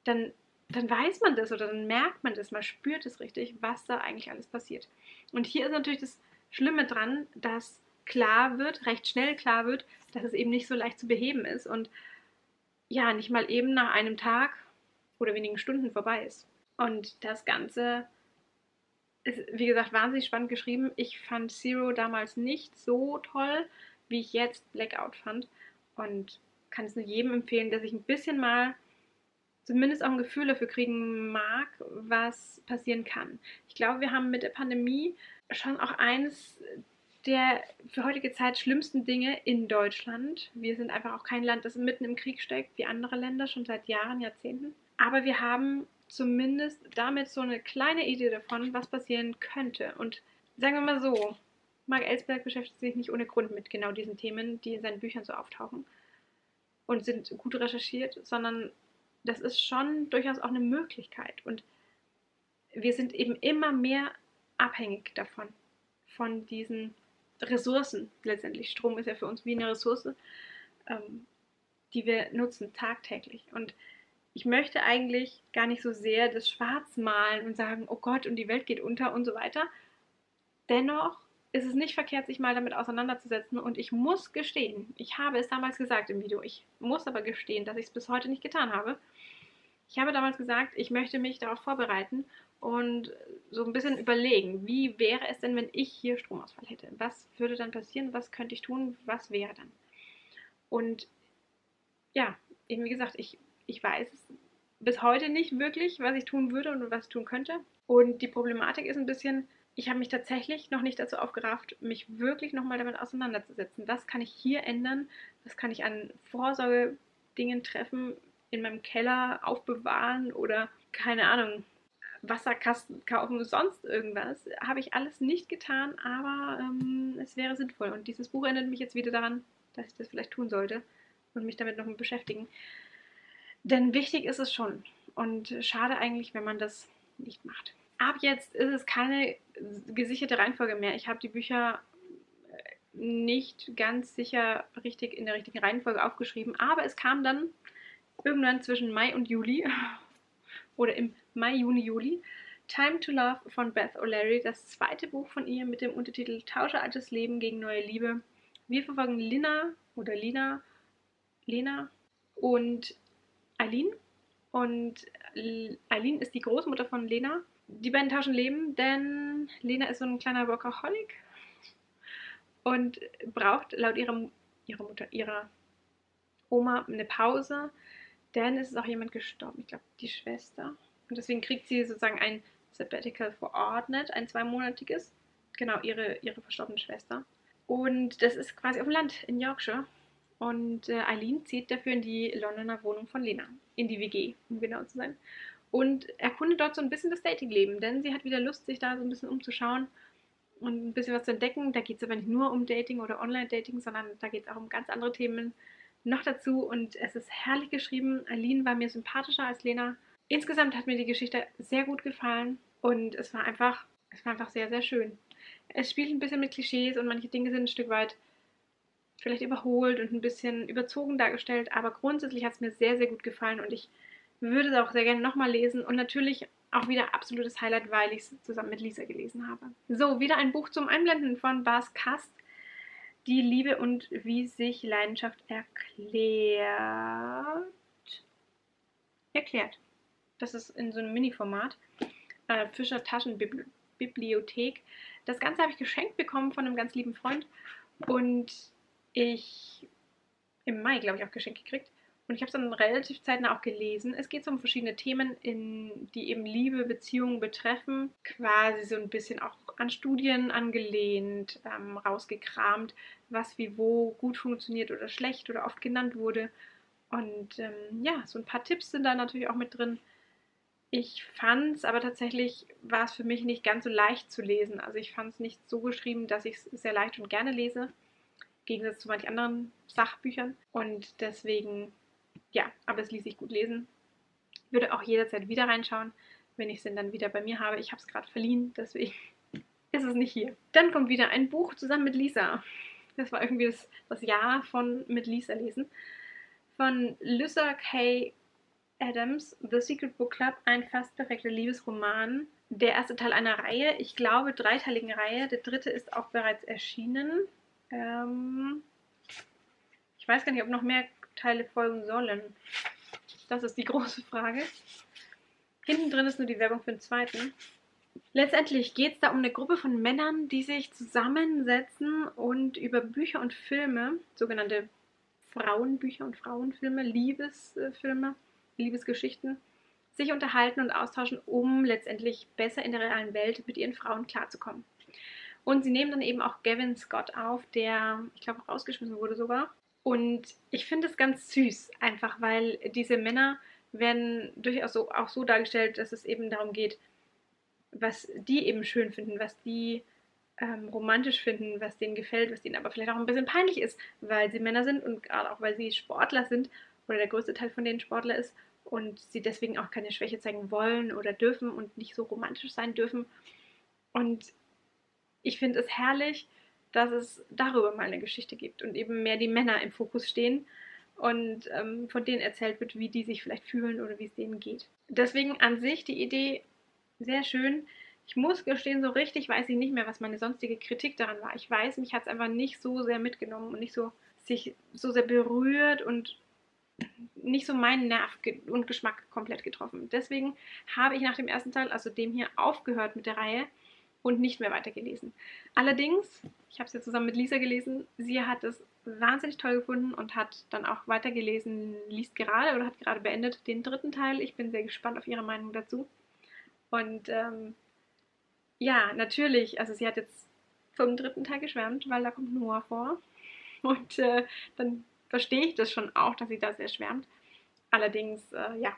dann, dann weiß man das oder dann merkt man das, man spürt es richtig, was da eigentlich alles passiert. Und hier ist natürlich das Schlimme dran, dass klar wird, recht schnell klar wird, dass es eben nicht so leicht zu beheben ist und ja, nicht mal eben nach einem Tag oder wenigen Stunden vorbei ist. Und das Ganze ist, wie gesagt, wahnsinnig spannend geschrieben. Ich fand Zero damals nicht so toll, wie ich jetzt Blackout fand. Und kann es nur jedem empfehlen, der sich ein bisschen mal zumindest auch ein Gefühl dafür kriegen mag, was passieren kann. Ich glaube, wir haben mit der Pandemie schon auch eines der für heutige Zeit schlimmsten Dinge in Deutschland. Wir sind einfach auch kein Land, das mitten im Krieg steckt, wie andere Länder, schon seit Jahren, Jahrzehnten. Aber wir haben zumindest damit so eine kleine Idee davon, was passieren könnte. Und sagen wir mal so, Marc Elsberg beschäftigt sich nicht ohne Grund mit genau diesen Themen, die in seinen Büchern so auftauchen und sind gut recherchiert, sondern das ist schon durchaus auch eine Möglichkeit. Und wir sind eben immer mehr abhängig davon, von diesen Ressourcen letztendlich. Strom ist ja für uns wie eine Ressource, ähm, die wir nutzen tagtäglich. Und ich möchte eigentlich gar nicht so sehr das Schwarz malen und sagen, oh Gott, und die Welt geht unter und so weiter. Dennoch ist es nicht verkehrt, sich mal damit auseinanderzusetzen, und ich muss gestehen, ich habe es damals gesagt im Video, ich muss aber gestehen, dass ich es bis heute nicht getan habe. Ich habe damals gesagt, ich möchte mich darauf vorbereiten und so ein bisschen überlegen, wie wäre es denn, wenn ich hier Stromausfall hätte? Was würde dann passieren? Was könnte ich tun? Was wäre dann? Und ja, eben wie gesagt, ich, ich weiß es bis heute nicht wirklich, was ich tun würde und was ich tun könnte. Und die Problematik ist ein bisschen, ich habe mich tatsächlich noch nicht dazu aufgerafft, mich wirklich nochmal damit auseinanderzusetzen. Was kann ich hier ändern? Was kann ich an Vorsorgedingen treffen? In meinem Keller aufbewahren oder, keine Ahnung, Wasserkasten kaufen, sonst irgendwas. Habe ich alles nicht getan, aber ähm, es wäre sinnvoll. Und dieses Buch erinnert mich jetzt wieder daran, dass ich das vielleicht tun sollte und mich damit noch mal beschäftigen. Denn wichtig ist es schon. Und schade eigentlich, wenn man das nicht macht. Ab jetzt ist es keine gesicherte Reihenfolge mehr. Ich habe die Bücher nicht ganz sicher richtig in der richtigen Reihenfolge aufgeschrieben, aber es kam dann irgendwann zwischen Mai und Juli oder im Mai, Juni, Juli Time to Love von Beth O'Leary, das zweite Buch von ihr mit dem Untertitel Tausche altes Leben gegen neue Liebe. Wir verfolgen Lina oder Lina, Lena und Eileen, und Eileen ist die Großmutter von Lena. Die beiden tauschen Leben, denn Lena ist so ein kleiner Workaholic und braucht laut ihrer, ihrer Mutter, ihrer Oma eine Pause, denn es ist auch jemand gestorben, ich glaube die Schwester. Und deswegen kriegt sie sozusagen ein Sabbatical verordnet, ein zweimonatiges. Genau, ihre, ihre verstorbene Schwester. Und das ist quasi auf dem Land in Yorkshire. Und äh, Eileen zieht dafür in die Londoner Wohnung von Lena, in die W G, um genau zu sein. Und erkundet dort so ein bisschen das Datingleben, denn sie hat wieder Lust, sich da so ein bisschen umzuschauen und ein bisschen was zu entdecken. Da geht es aber nicht nur um Dating oder Online-Dating, sondern da geht es auch um ganz andere Themen noch dazu, und es ist herrlich geschrieben. Eileen war mir sympathischer als Lena. Insgesamt hat mir die Geschichte sehr gut gefallen, und es war einfach, es war einfach sehr, sehr schön. Es spielt ein bisschen mit Klischees und manche Dinge sind ein Stück weit vielleicht überholt und ein bisschen überzogen dargestellt, aber grundsätzlich hat es mir sehr, sehr gut gefallen, und ich würde es auch sehr gerne nochmal lesen, und natürlich auch wieder absolutes Highlight, weil ich es zusammen mit Lisa gelesen habe. So, wieder ein Buch zum Einblenden von Bas Kast. Die Liebe und wie sich Leidenschaft erklärt. Erklärt. Das ist in so einem Mini-Format. Äh, Fischer Taschenbibliothek. Das Ganze habe ich geschenkt bekommen von einem ganz lieben Freund. Und ich im Mai, glaube ich, auch geschenkt gekriegt. Und ich habe es dann relativ zeitnah auch gelesen. Es geht so um verschiedene Themen, in, die eben Liebe, Beziehungen betreffen. Quasi so ein bisschen auch an Studien angelehnt, ähm, rausgekramt, was wie wo gut funktioniert oder schlecht oder oft genannt wurde. Und ähm, ja, so ein paar Tipps sind da natürlich auch mit drin. Ich fand es aber tatsächlich, war es für mich nicht ganz so leicht zu lesen. Also ich fand es nicht so geschrieben, dass ich es sehr leicht und gerne lese. Im Gegensatz zu manch anderen Sachbüchern. Und deswegen... ja, aber es ließ sich gut lesen. Ich würde auch jederzeit wieder reinschauen, wenn ich es denn dann wieder bei mir habe. Ich habe es gerade verliehen, deswegen ist es nicht hier. Dann kommt wieder ein Buch zusammen mit Lisa. Das war irgendwie das, das Jahr von mit Lisa lesen. Von Lisa K. Adams, The Secret Book Club, ein fast perfekter Liebesroman. Der erste Teil einer Reihe, ich glaube dreiteiligen Reihe. Der dritte ist auch bereits erschienen. Ähm, ich weiß gar nicht, ob noch mehr Teile folgen sollen. Das ist die große Frage. Hinten drin ist nur die Werbung für den zweiten. Letztendlich geht es da um eine Gruppe von Männern, die sich zusammensetzen und über Bücher und Filme, sogenannte Frauenbücher und Frauenfilme, Liebesfilme, Liebesgeschichten, sich unterhalten und austauschen, um letztendlich besser in der realen Welt mit ihren Frauen klarzukommen. Und sie nehmen dann eben auch Gavin Scott auf, der, ich glaube, rausgeschmissen wurde sogar. Und ich finde es ganz süß, einfach weil diese Männer werden durchaus so, auch so dargestellt, dass es eben darum geht, was die eben schön finden, was die ähm, romantisch finden, was denen gefällt, was denen aber vielleicht auch ein bisschen peinlich ist, weil sie Männer sind und gerade auch, weil sie Sportler sind oder der größte Teil von denen Sportler ist und sie deswegen auch keine Schwäche zeigen wollen oder dürfen und nicht so romantisch sein dürfen. Und ich finde es herrlich, dass es darüber mal eine Geschichte gibt und eben mehr die Männer im Fokus stehen und ähm, von denen erzählt wird, wie die sich vielleicht fühlen oder wie es denen geht. Deswegen an sich die Idee sehr schön. Ich muss gestehen, so richtig weiß ich nicht mehr, was meine sonstige Kritik daran war. Ich weiß, mich hat es einfach nicht so sehr mitgenommen und nicht so, sich so sehr berührt und nicht so meinen Nerv und Geschmack komplett getroffen. Deswegen habe ich nach dem ersten Teil, also dem hier, aufgehört mit der Reihe und nicht mehr weitergelesen. Allerdings, ich habe es ja zusammen mit Lisa gelesen, sie hat es wahnsinnig toll gefunden und hat dann auch weitergelesen, liest gerade oder hat gerade beendet den dritten Teil. Ich bin sehr gespannt auf ihre Meinung dazu. Und ähm, ja, natürlich, also sie hat jetzt vom dritten Teil geschwärmt, weil da kommt Noah vor. Und äh, dann verstehe ich das schon auch, dass sie da sehr schwärmt. Allerdings, äh, ja,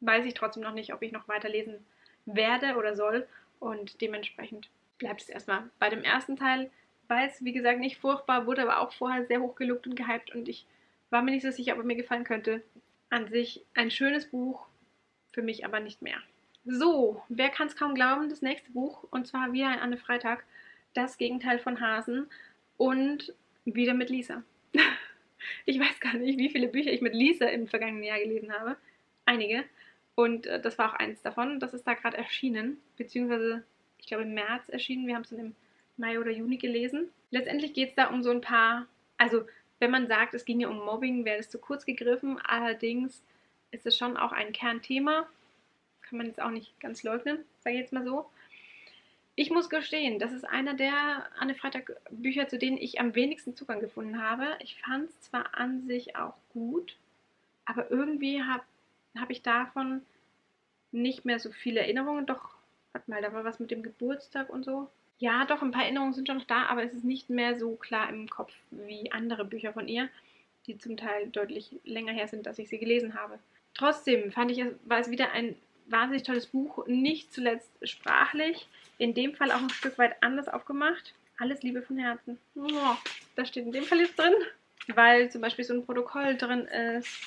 weiß ich trotzdem noch nicht, ob ich noch weiterlesen werde oder soll. Und dementsprechend bleibt es erstmal bei dem ersten Teil, weil es, wie gesagt, nicht furchtbar wurde, aber auch vorher sehr hoch gelobt und gehypt und ich war mir nicht so sicher, ob es mir gefallen könnte. An sich ein schönes Buch, für mich aber nicht mehr. So, wer kann es kaum glauben, das nächste Buch, und zwar wieder ein Anne Freytag, Das Gegenteil von Hasen und wieder mit Lisa. Ich weiß gar nicht, wie viele Bücher ich mit Lisa im vergangenen Jahr gelesen habe. Einige. Und äh, das war auch eins davon. Das ist da gerade erschienen, beziehungsweise ich glaube im März erschienen. Wir haben es dann im Mai oder Juni gelesen. Letztendlich geht es da um so ein paar, also wenn man sagt, es ginge um Mobbing, wäre das zu kurz gegriffen. Allerdings ist es schon auch ein Kernthema. Kann man jetzt auch nicht ganz leugnen, sage ich jetzt mal so. Ich muss gestehen, das ist einer der Anne Freytag Bücher, zu denen ich am wenigsten Zugang gefunden habe. Ich fand es zwar an sich auch gut, aber irgendwie habe habe ich davon nicht mehr so viele Erinnerungen. Doch, warte mal, da war was mit dem Geburtstag und so. Ja, doch, ein paar Erinnerungen sind schon noch da, aber es ist nicht mehr so klar im Kopf wie andere Bücher von ihr, die zum Teil deutlich länger her sind, dass ich sie gelesen habe. Trotzdem fand ich, war es wieder ein wahnsinnig tolles Buch, nicht zuletzt sprachlich, in dem Fall auch ein Stück weit anders aufgemacht. Alles Liebe von Herzen. Oh, das steht in dem Fall jetzt drin, weil zum Beispiel so ein Protokoll drin ist.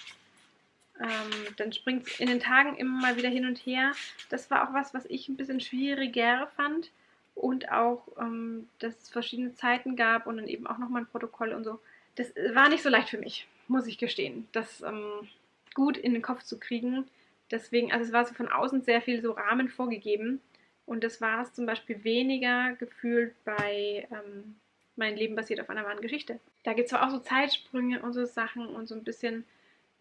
Ähm, dann springt es in den Tagen immer mal wieder hin und her. Das war auch was, was ich ein bisschen schwieriger fand. Und auch, ähm, dass es verschiedene Zeiten gab und dann eben auch nochmal ein Protokoll und so. Das war nicht so leicht für mich, muss ich gestehen, das ähm, gut in den Kopf zu kriegen. Deswegen, also es war so von außen sehr viel so Rahmen vorgegeben. Und das war es zum Beispiel weniger gefühlt bei ähm, Mein Leben basiert auf einer wahren Geschichte. Da gibt es zwar auch so Zeitsprünge und so Sachen und so ein bisschen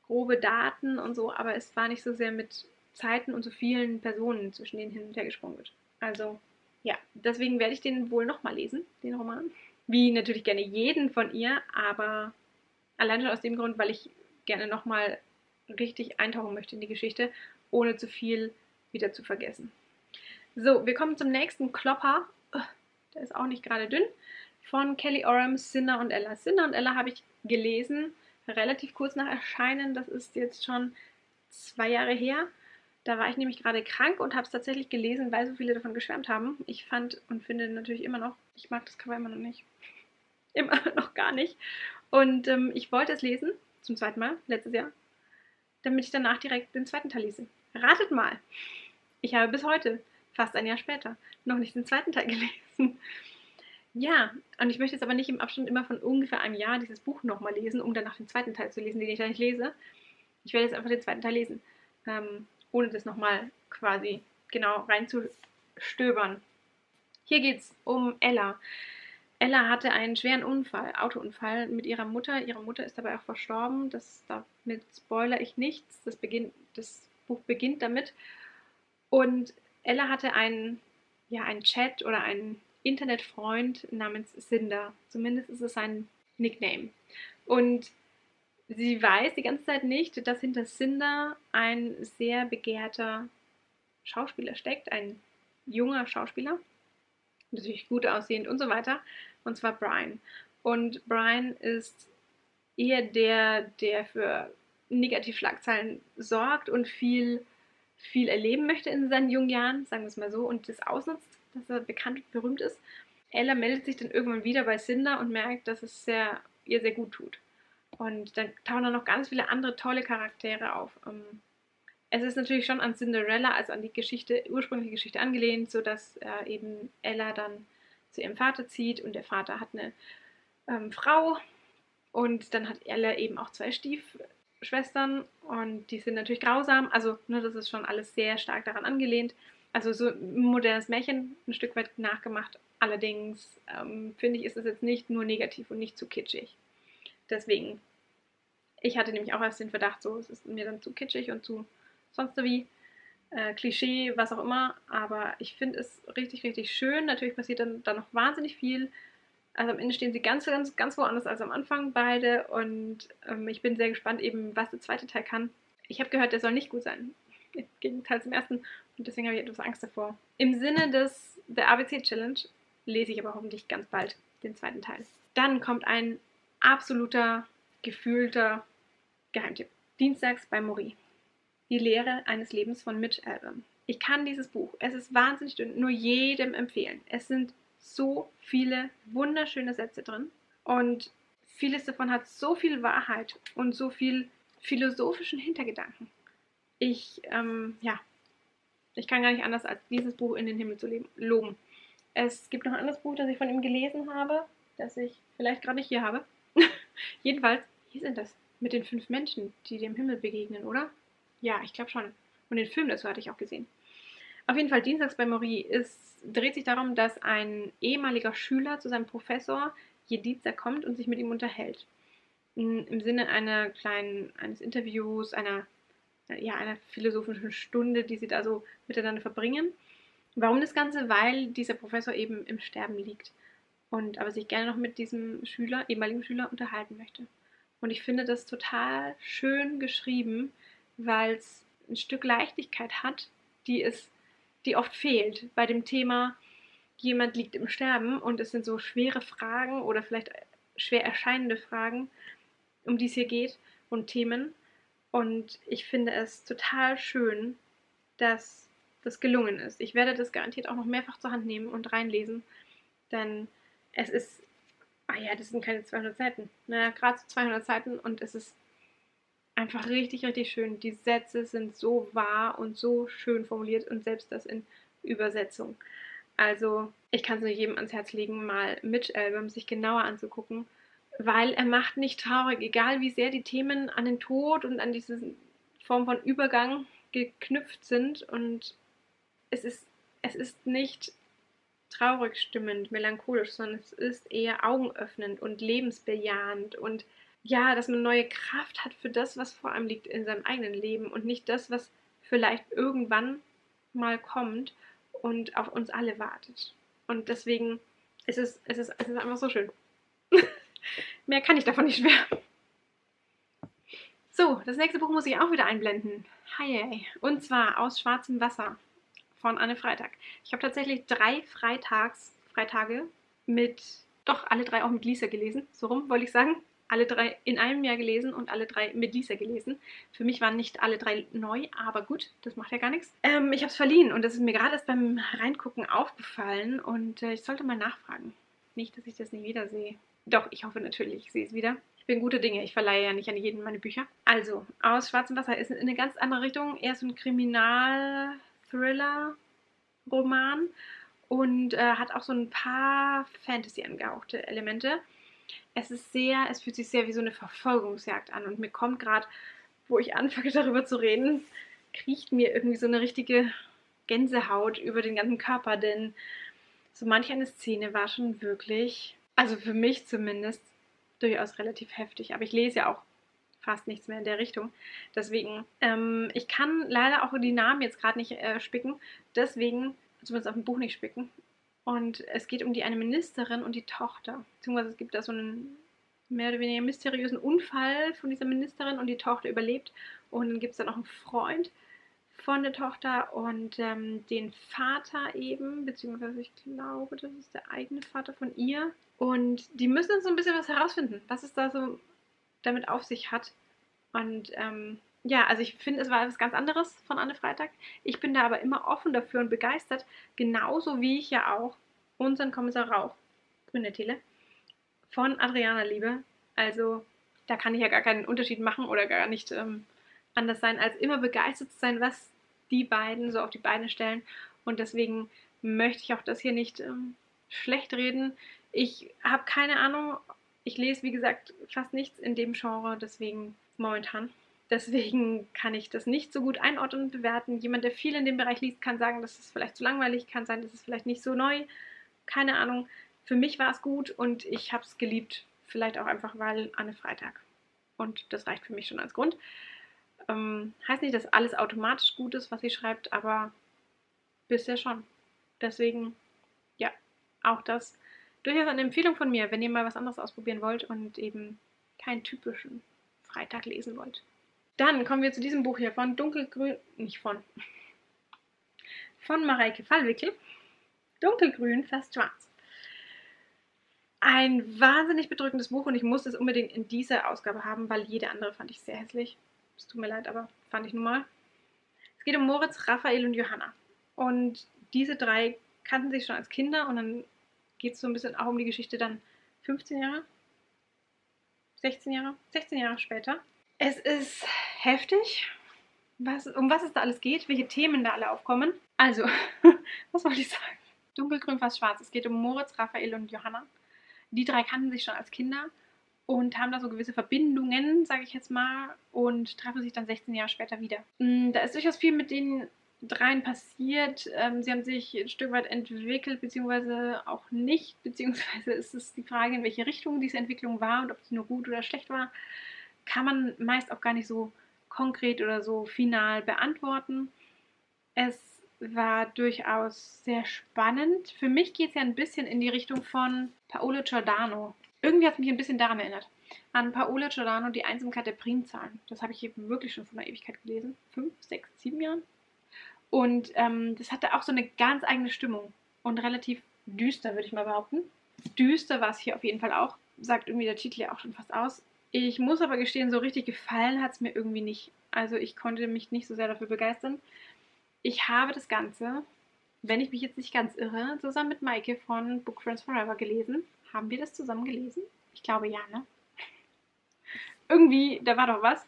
grobe Daten und so, aber es war nicht so sehr mit Zeiten und so vielen Personen, zwischen denen hin und her gesprungen wird. Also, ja, deswegen werde ich den wohl nochmal lesen, den Roman. Wie natürlich gerne jeden von ihr, aber allein schon aus dem Grund, weil ich gerne nochmal richtig eintauchen möchte in die Geschichte, ohne zu viel wieder zu vergessen. So, wir kommen zum nächsten Klopper. Der ist auch nicht gerade dünn. Von Kelly Oram, Cinna und Ella. Cinna und Ella habe ich gelesen, relativ kurz nach Erscheinen, das ist jetzt schon zwei Jahre her. Da war ich nämlich gerade krank und habe es tatsächlich gelesen, weil so viele davon geschwärmt haben. Ich fand und finde natürlich immer noch, ich mag das Cover immer noch nicht. Immer noch gar nicht. Und ähm, ich wollte es lesen, zum zweiten Mal, letztes Jahr, damit ich danach direkt den zweiten Teil lese. Ratet mal! Ich habe bis heute, fast ein Jahr später, noch nicht den zweiten Teil gelesen. Ja, und ich möchte jetzt aber nicht im Abstand immer von ungefähr einem Jahr dieses Buch nochmal lesen, um danach den zweiten Teil zu lesen, den ich gleich lese. Ich werde jetzt einfach den zweiten Teil lesen, ähm, ohne das nochmal quasi genau reinzustöbern. Hier geht es um Ella. Ella hatte einen schweren Unfall, Autounfall, mit ihrer Mutter. Ihre Mutter ist dabei auch verstorben. Das, damit spoilere ich nichts. Das, beginnt, das Buch beginnt damit. Und Ella hatte einen, ja, einen Chat oder einen Internetfreund namens Cinder. Zumindest ist es sein Nickname. Und sie weiß die ganze Zeit nicht, dass hinter Cinder ein sehr begehrter Schauspieler steckt, ein junger Schauspieler, natürlich gut aussehend und so weiter, und zwar Brian. Und Brian ist eher der, der für Negativschlagzeilen sorgt und viel, viel erleben möchte in seinen jungen Jahren, sagen wir es mal so, und das ausnutzt, dass er bekannt und berühmt ist. Ella meldet sich dann irgendwann wieder bei Cinder und merkt, dass es sehr, ihr sehr gut tut. Und dann tauchen da noch ganz viele andere tolle Charaktere auf. Es ist natürlich schon an Cinderella, also an die Geschichte, ursprüngliche Geschichte angelehnt, sodass eben Ella dann zu ihrem Vater zieht und der Vater hat eine ähm, Frau, Und dann hat Ella eben auch zwei Stiefschwestern und die sind natürlich grausam. Also ne, das ist schon alles sehr stark daran angelehnt. Also so ein modernes Märchen, ein Stück weit nachgemacht. Allerdings ähm, finde ich, ist es jetzt nicht nur negativ und nicht zu kitschig. Deswegen, ich hatte nämlich auch erst den Verdacht, so es ist mir dann zu kitschig und zu sonst wie äh, Klischee, was auch immer. Aber ich finde es richtig, richtig schön. Natürlich passiert dann, dann noch wahnsinnig viel. Also am Ende stehen sie ganz, ganz, ganz woanders als am Anfang beide. Und ähm, ich bin sehr gespannt eben, was der zweite Teil kann. Ich habe gehört, der soll nicht gut sein. Im Gegenteil zum ersten. Und deswegen habe ich etwas Angst davor. Im Sinne des der A B C-Challenge lese ich aber hoffentlich ganz bald den zweiten Teil. Dann kommt ein absoluter, gefühlter Geheimtipp. Dienstags bei Mori. Die Lehre eines Lebens von Mitch Albom. Ich kann dieses Buch, es ist wahnsinnig dünn, nur jedem empfehlen. Es sind so viele wunderschöne Sätze drin und vieles davon hat so viel Wahrheit und so viel philosophischen Hintergedanken. Ich, ähm, ja, ich kann gar nicht anders, als dieses Buch in den Himmel zu loben. Es gibt noch ein anderes Buch, das ich von ihm gelesen habe, das ich vielleicht gerade nicht hier habe. Jedenfalls, hier sind das mit den fünf Menschen, die dem Himmel begegnen, oder? Ja, ich glaube schon. Und den Film dazu hatte ich auch gesehen. Auf jeden Fall, Dienstags bei Mori ist, dreht sich darum, dass ein ehemaliger Schüler zu seinem Professor Jeditza kommt und sich mit ihm unterhält. Im Sinne einer kleinen, eines Interviews, einer, ja, einer philosophischen Stunde, die sie da so miteinander verbringen. Warum das Ganze? Weil dieser Professor eben im Sterben liegt und aber sich gerne noch mit diesem Schüler, ehemaligen Schüler, unterhalten möchte. Und ich finde das total schön geschrieben, weil es ein Stück Leichtigkeit hat, die es die oft fehlt bei dem Thema, jemand liegt im Sterben und es sind so schwere Fragen oder vielleicht schwer erscheinende Fragen, um die es hier geht und Themen. Und ich finde es total schön, dass das gelungen ist. Ich werde das garantiert auch noch mehrfach zur Hand nehmen und reinlesen, denn es ist, ah ja, das sind keine zweihundert Seiten, naja, gerade so zweihundert Seiten und es ist einfach richtig, richtig schön. Die Sätze sind so wahr und so schön formuliert und selbst das in Übersetzung. Also ich kann es nur jedem ans Herz legen, mal Mitch Albom sich genauer anzugucken, weil er macht nicht traurig, egal wie sehr die Themen an den Tod und an diese Form von Übergang geknüpft sind. Und es ist, es ist nicht traurig stimmend, melancholisch, sondern es ist eher augenöffnend und lebensbejahend und ja, dass man neue Kraft hat für das, was vor einem liegt in seinem eigenen Leben und nicht das, was vielleicht irgendwann mal kommt und auf uns alle wartet. Und deswegen ist es, es ist, es ist einfach so schön. Mehr kann ich davon nicht mehr. So, das nächste Buch muss ich auch wieder einblenden. Hi, und zwar Aus schwarzem Wasser von Anne Freytag. Ich habe tatsächlich drei Freitags, Freitage mit, doch alle drei auch mit Lisa gelesen, so rum wollte ich sagen. Alle drei in einem Jahr gelesen und alle drei mit Lisa gelesen. Für mich waren nicht alle drei neu, aber gut, das macht ja gar nichts. Ähm, ich habe es verliehen und das ist mir gerade erst beim Reingucken aufgefallen und äh, ich sollte mal nachfragen. Nicht, dass ich das nie wieder sehe. Doch, ich hoffe natürlich, ich sehe es wieder. Ich bin gute Dinge, ich verleihe ja nicht an jeden meine Bücher. Also, Aus schwarzem Wasser ist in eine ganz andere Richtung. Eher so ein Kriminal-Thriller-Roman und äh, hat auch so ein paar Fantasy angehauchte Elemente. Es ist sehr, es fühlt sich sehr wie so eine Verfolgungsjagd an und mir kommt gerade, wo ich anfange darüber zu reden, kriecht mir irgendwie so eine richtige Gänsehaut über den ganzen Körper, denn so manch eine Szene war schon wirklich, also für mich zumindest, durchaus relativ heftig, aber ich lese ja auch fast nichts mehr in der Richtung, deswegen, ähm, ich kann leider auch die Namen jetzt gerade nicht äh, spicken, deswegen, zumindest auf dem Buch nicht spicken. Und es geht um die eine Ministerin und die Tochter. Beziehungsweise es gibt da so einen mehr oder weniger mysteriösen Unfall von dieser Ministerin und die Tochter überlebt. Und dann gibt es dann auch einen Freund von der Tochter und ähm, den Vater eben, beziehungsweise ich glaube, das ist der eigene Vater von ihr. Und die müssen dann so ein bisschen was herausfinden, was es da so damit auf sich hat. Und ähm, ja, also ich finde, es war etwas ganz anderes von Anne Freytag. Ich bin da aber immer offen dafür und begeistert, genauso wie ich ja auch unseren Kommissar Rauch, grüne Tele, von Adriana liebe. Also da kann ich ja gar keinen Unterschied machen oder gar nicht ähm, anders sein, als immer begeistert zu sein, was die beiden so auf die Beine stellen. Und deswegen möchte ich auch das hier nicht ähm, schlecht reden. Ich habe keine Ahnung, Ich lese, wie gesagt, fast nichts in dem Genre, deswegen momentan. Deswegen kann ich das nicht so gut einordnen und bewerten. Jemand, der viel in dem Bereich liest, kann sagen, das ist vielleicht zu langweilig, kann sein, das ist vielleicht nicht so neu. Keine Ahnung. Für mich war es gut und ich habe es geliebt. Vielleicht auch einfach, weil Anne Freytag. Und das reicht für mich schon als Grund. Ähm, heißt nicht, dass alles automatisch gut ist, was sie schreibt, aber bisher schon. Deswegen, ja, auch das durchaus eine Empfehlung von mir, wenn ihr mal was anderes ausprobieren wollt und eben keinen typischen Freitag lesen wollt. Dann kommen wir zu diesem Buch hier von Dunkelgrün, nicht von, von Mareike Fallwickel. Dunkelgrün fast schwarz. Ein wahnsinnig bedrückendes Buch und ich musste es unbedingt in dieser Ausgabe haben, weil jede andere fand ich sehr hässlich. Es tut mir leid, aber fand ich nun mal. Es geht um Moritz, Raphael und Johanna. Und diese drei kannten sich schon als Kinder und dann geht es so ein bisschen auch um die Geschichte dann fünfzehn Jahre, sechzehn Jahre, sechzehn Jahre später. Es ist heftig, was, um was es da alles geht, welche Themen da alle aufkommen. Also, was wollte ich sagen? Dunkelgrün, fast schwarz. Es geht um Moritz, Raphael und Johanna. Die drei kannten sich schon als Kinder und haben da so gewisse Verbindungen, sage ich jetzt mal, und treffen sich dann sechzehn Jahre später wieder. Da ist durchaus viel mit den dreien passiert. Sie haben sich ein Stück weit entwickelt, beziehungsweise auch nicht, beziehungsweise ist es die Frage, in welche Richtung diese Entwicklung war und ob sie nur gut oder schlecht war, kann man meist auch gar nicht so konkret oder so final beantworten. Es war durchaus sehr spannend. Für mich geht es ja ein bisschen in die Richtung von Paolo Giordano. Irgendwie hat es mich ein bisschen daran erinnert. An Paolo Giordano, Die Einsamkeit der Primzahlen. Das habe ich eben wirklich schon von einer Ewigkeit gelesen. Fünf, sechs, sieben Jahren. Und ähm, das hatte auch so eine ganz eigene Stimmung. Und relativ düster, würde ich mal behaupten. Düster war es hier auf jeden Fall auch. Sagt irgendwie der Titel ja auch schon fast aus. Ich muss aber gestehen, so richtig gefallen hat es mir irgendwie nicht. Also ich konnte mich nicht so sehr dafür begeistern. Ich habe das Ganze, wenn ich mich jetzt nicht ganz irre, zusammen mit Maike von Book Friends Forever gelesen. Haben wir das zusammen gelesen? Ich glaube ja, ne? Irgendwie, da war doch was.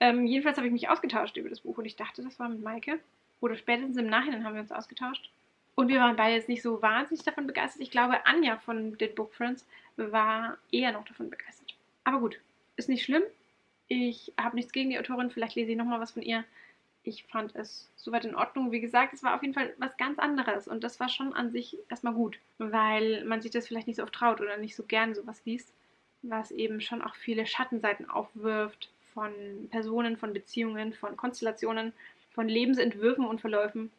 Ähm, jedenfalls habe ich mich ausgetauscht über das Buch und ich dachte, das war mit Maike. Oder spätestens im Nachhinein haben wir uns ausgetauscht. Und wir waren beide jetzt nicht so wahnsinnig davon begeistert. Ich glaube, Anja von den Book Friends war eher noch davon begeistert. Aber gut, ist nicht schlimm. Ich habe nichts gegen die Autorin. Vielleicht lese ich nochmal was von ihr. Ich fand es soweit in Ordnung. Wie gesagt, es war auf jeden Fall was ganz anderes. Und das war schon an sich erstmal gut, weil man sich das vielleicht nicht so oft traut oder nicht so gern sowas liest, was eben schon auch viele Schattenseiten aufwirft von Personen, von Beziehungen, von Konstellationen, von Lebensentwürfen und Verläufen.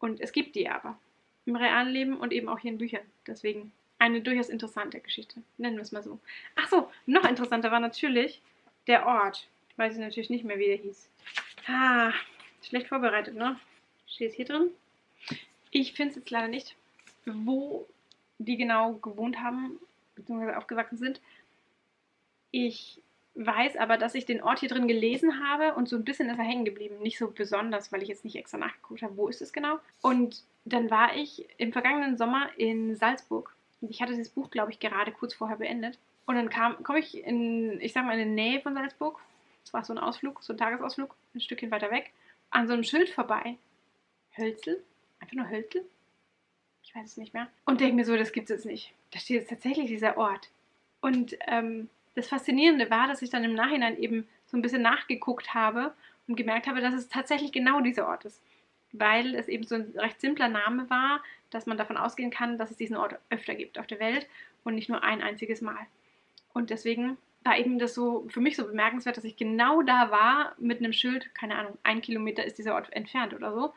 Und es gibt die aber im realen Leben und eben auch hier in Büchern. Deswegen eine durchaus interessante Geschichte, nennen wir es mal so. Achso, noch interessanter war natürlich der Ort. Weiß ich natürlich nicht mehr, wie der hieß. Ah, schlecht vorbereitet, ne? Steht es hier drin? Ich finde es jetzt leider nicht, wo die genau gewohnt haben, beziehungsweise aufgewachsen sind. Ich weiß aber, dass ich den Ort hier drin gelesen habe und so ein bisschen ist er hängen geblieben. Nicht so besonders, weil ich jetzt nicht extra nachgeguckt habe, wo ist es genau. Und dann war ich im vergangenen Sommer in Salzburg. Ich hatte dieses Buch, glaube ich, gerade kurz vorher beendet. Und dann komme ich in, ich sag mal, in der Nähe von Salzburg. Das war so ein Ausflug, so ein Tagesausflug, ein Stückchen weiter weg. An so einem Schild vorbei. Hölzel? Einfach nur Hölzel? Ich weiß es nicht mehr. Und denke mir so, das gibt es jetzt nicht. Da steht jetzt tatsächlich dieser Ort. Und ähm, das Faszinierende war, dass ich dann im Nachhinein eben so ein bisschen nachgeguckt habe und gemerkt habe, dass es tatsächlich genau dieser Ort ist. Weil es eben so ein recht simpler Name war, dass man davon ausgehen kann, dass es diesen Ort öfter gibt auf der Welt und nicht nur ein einziges Mal. Und deswegen war eben das so für mich so bemerkenswert, dass ich genau da war mit einem Schild, keine Ahnung, ein Kilometer ist dieser Ort entfernt oder so.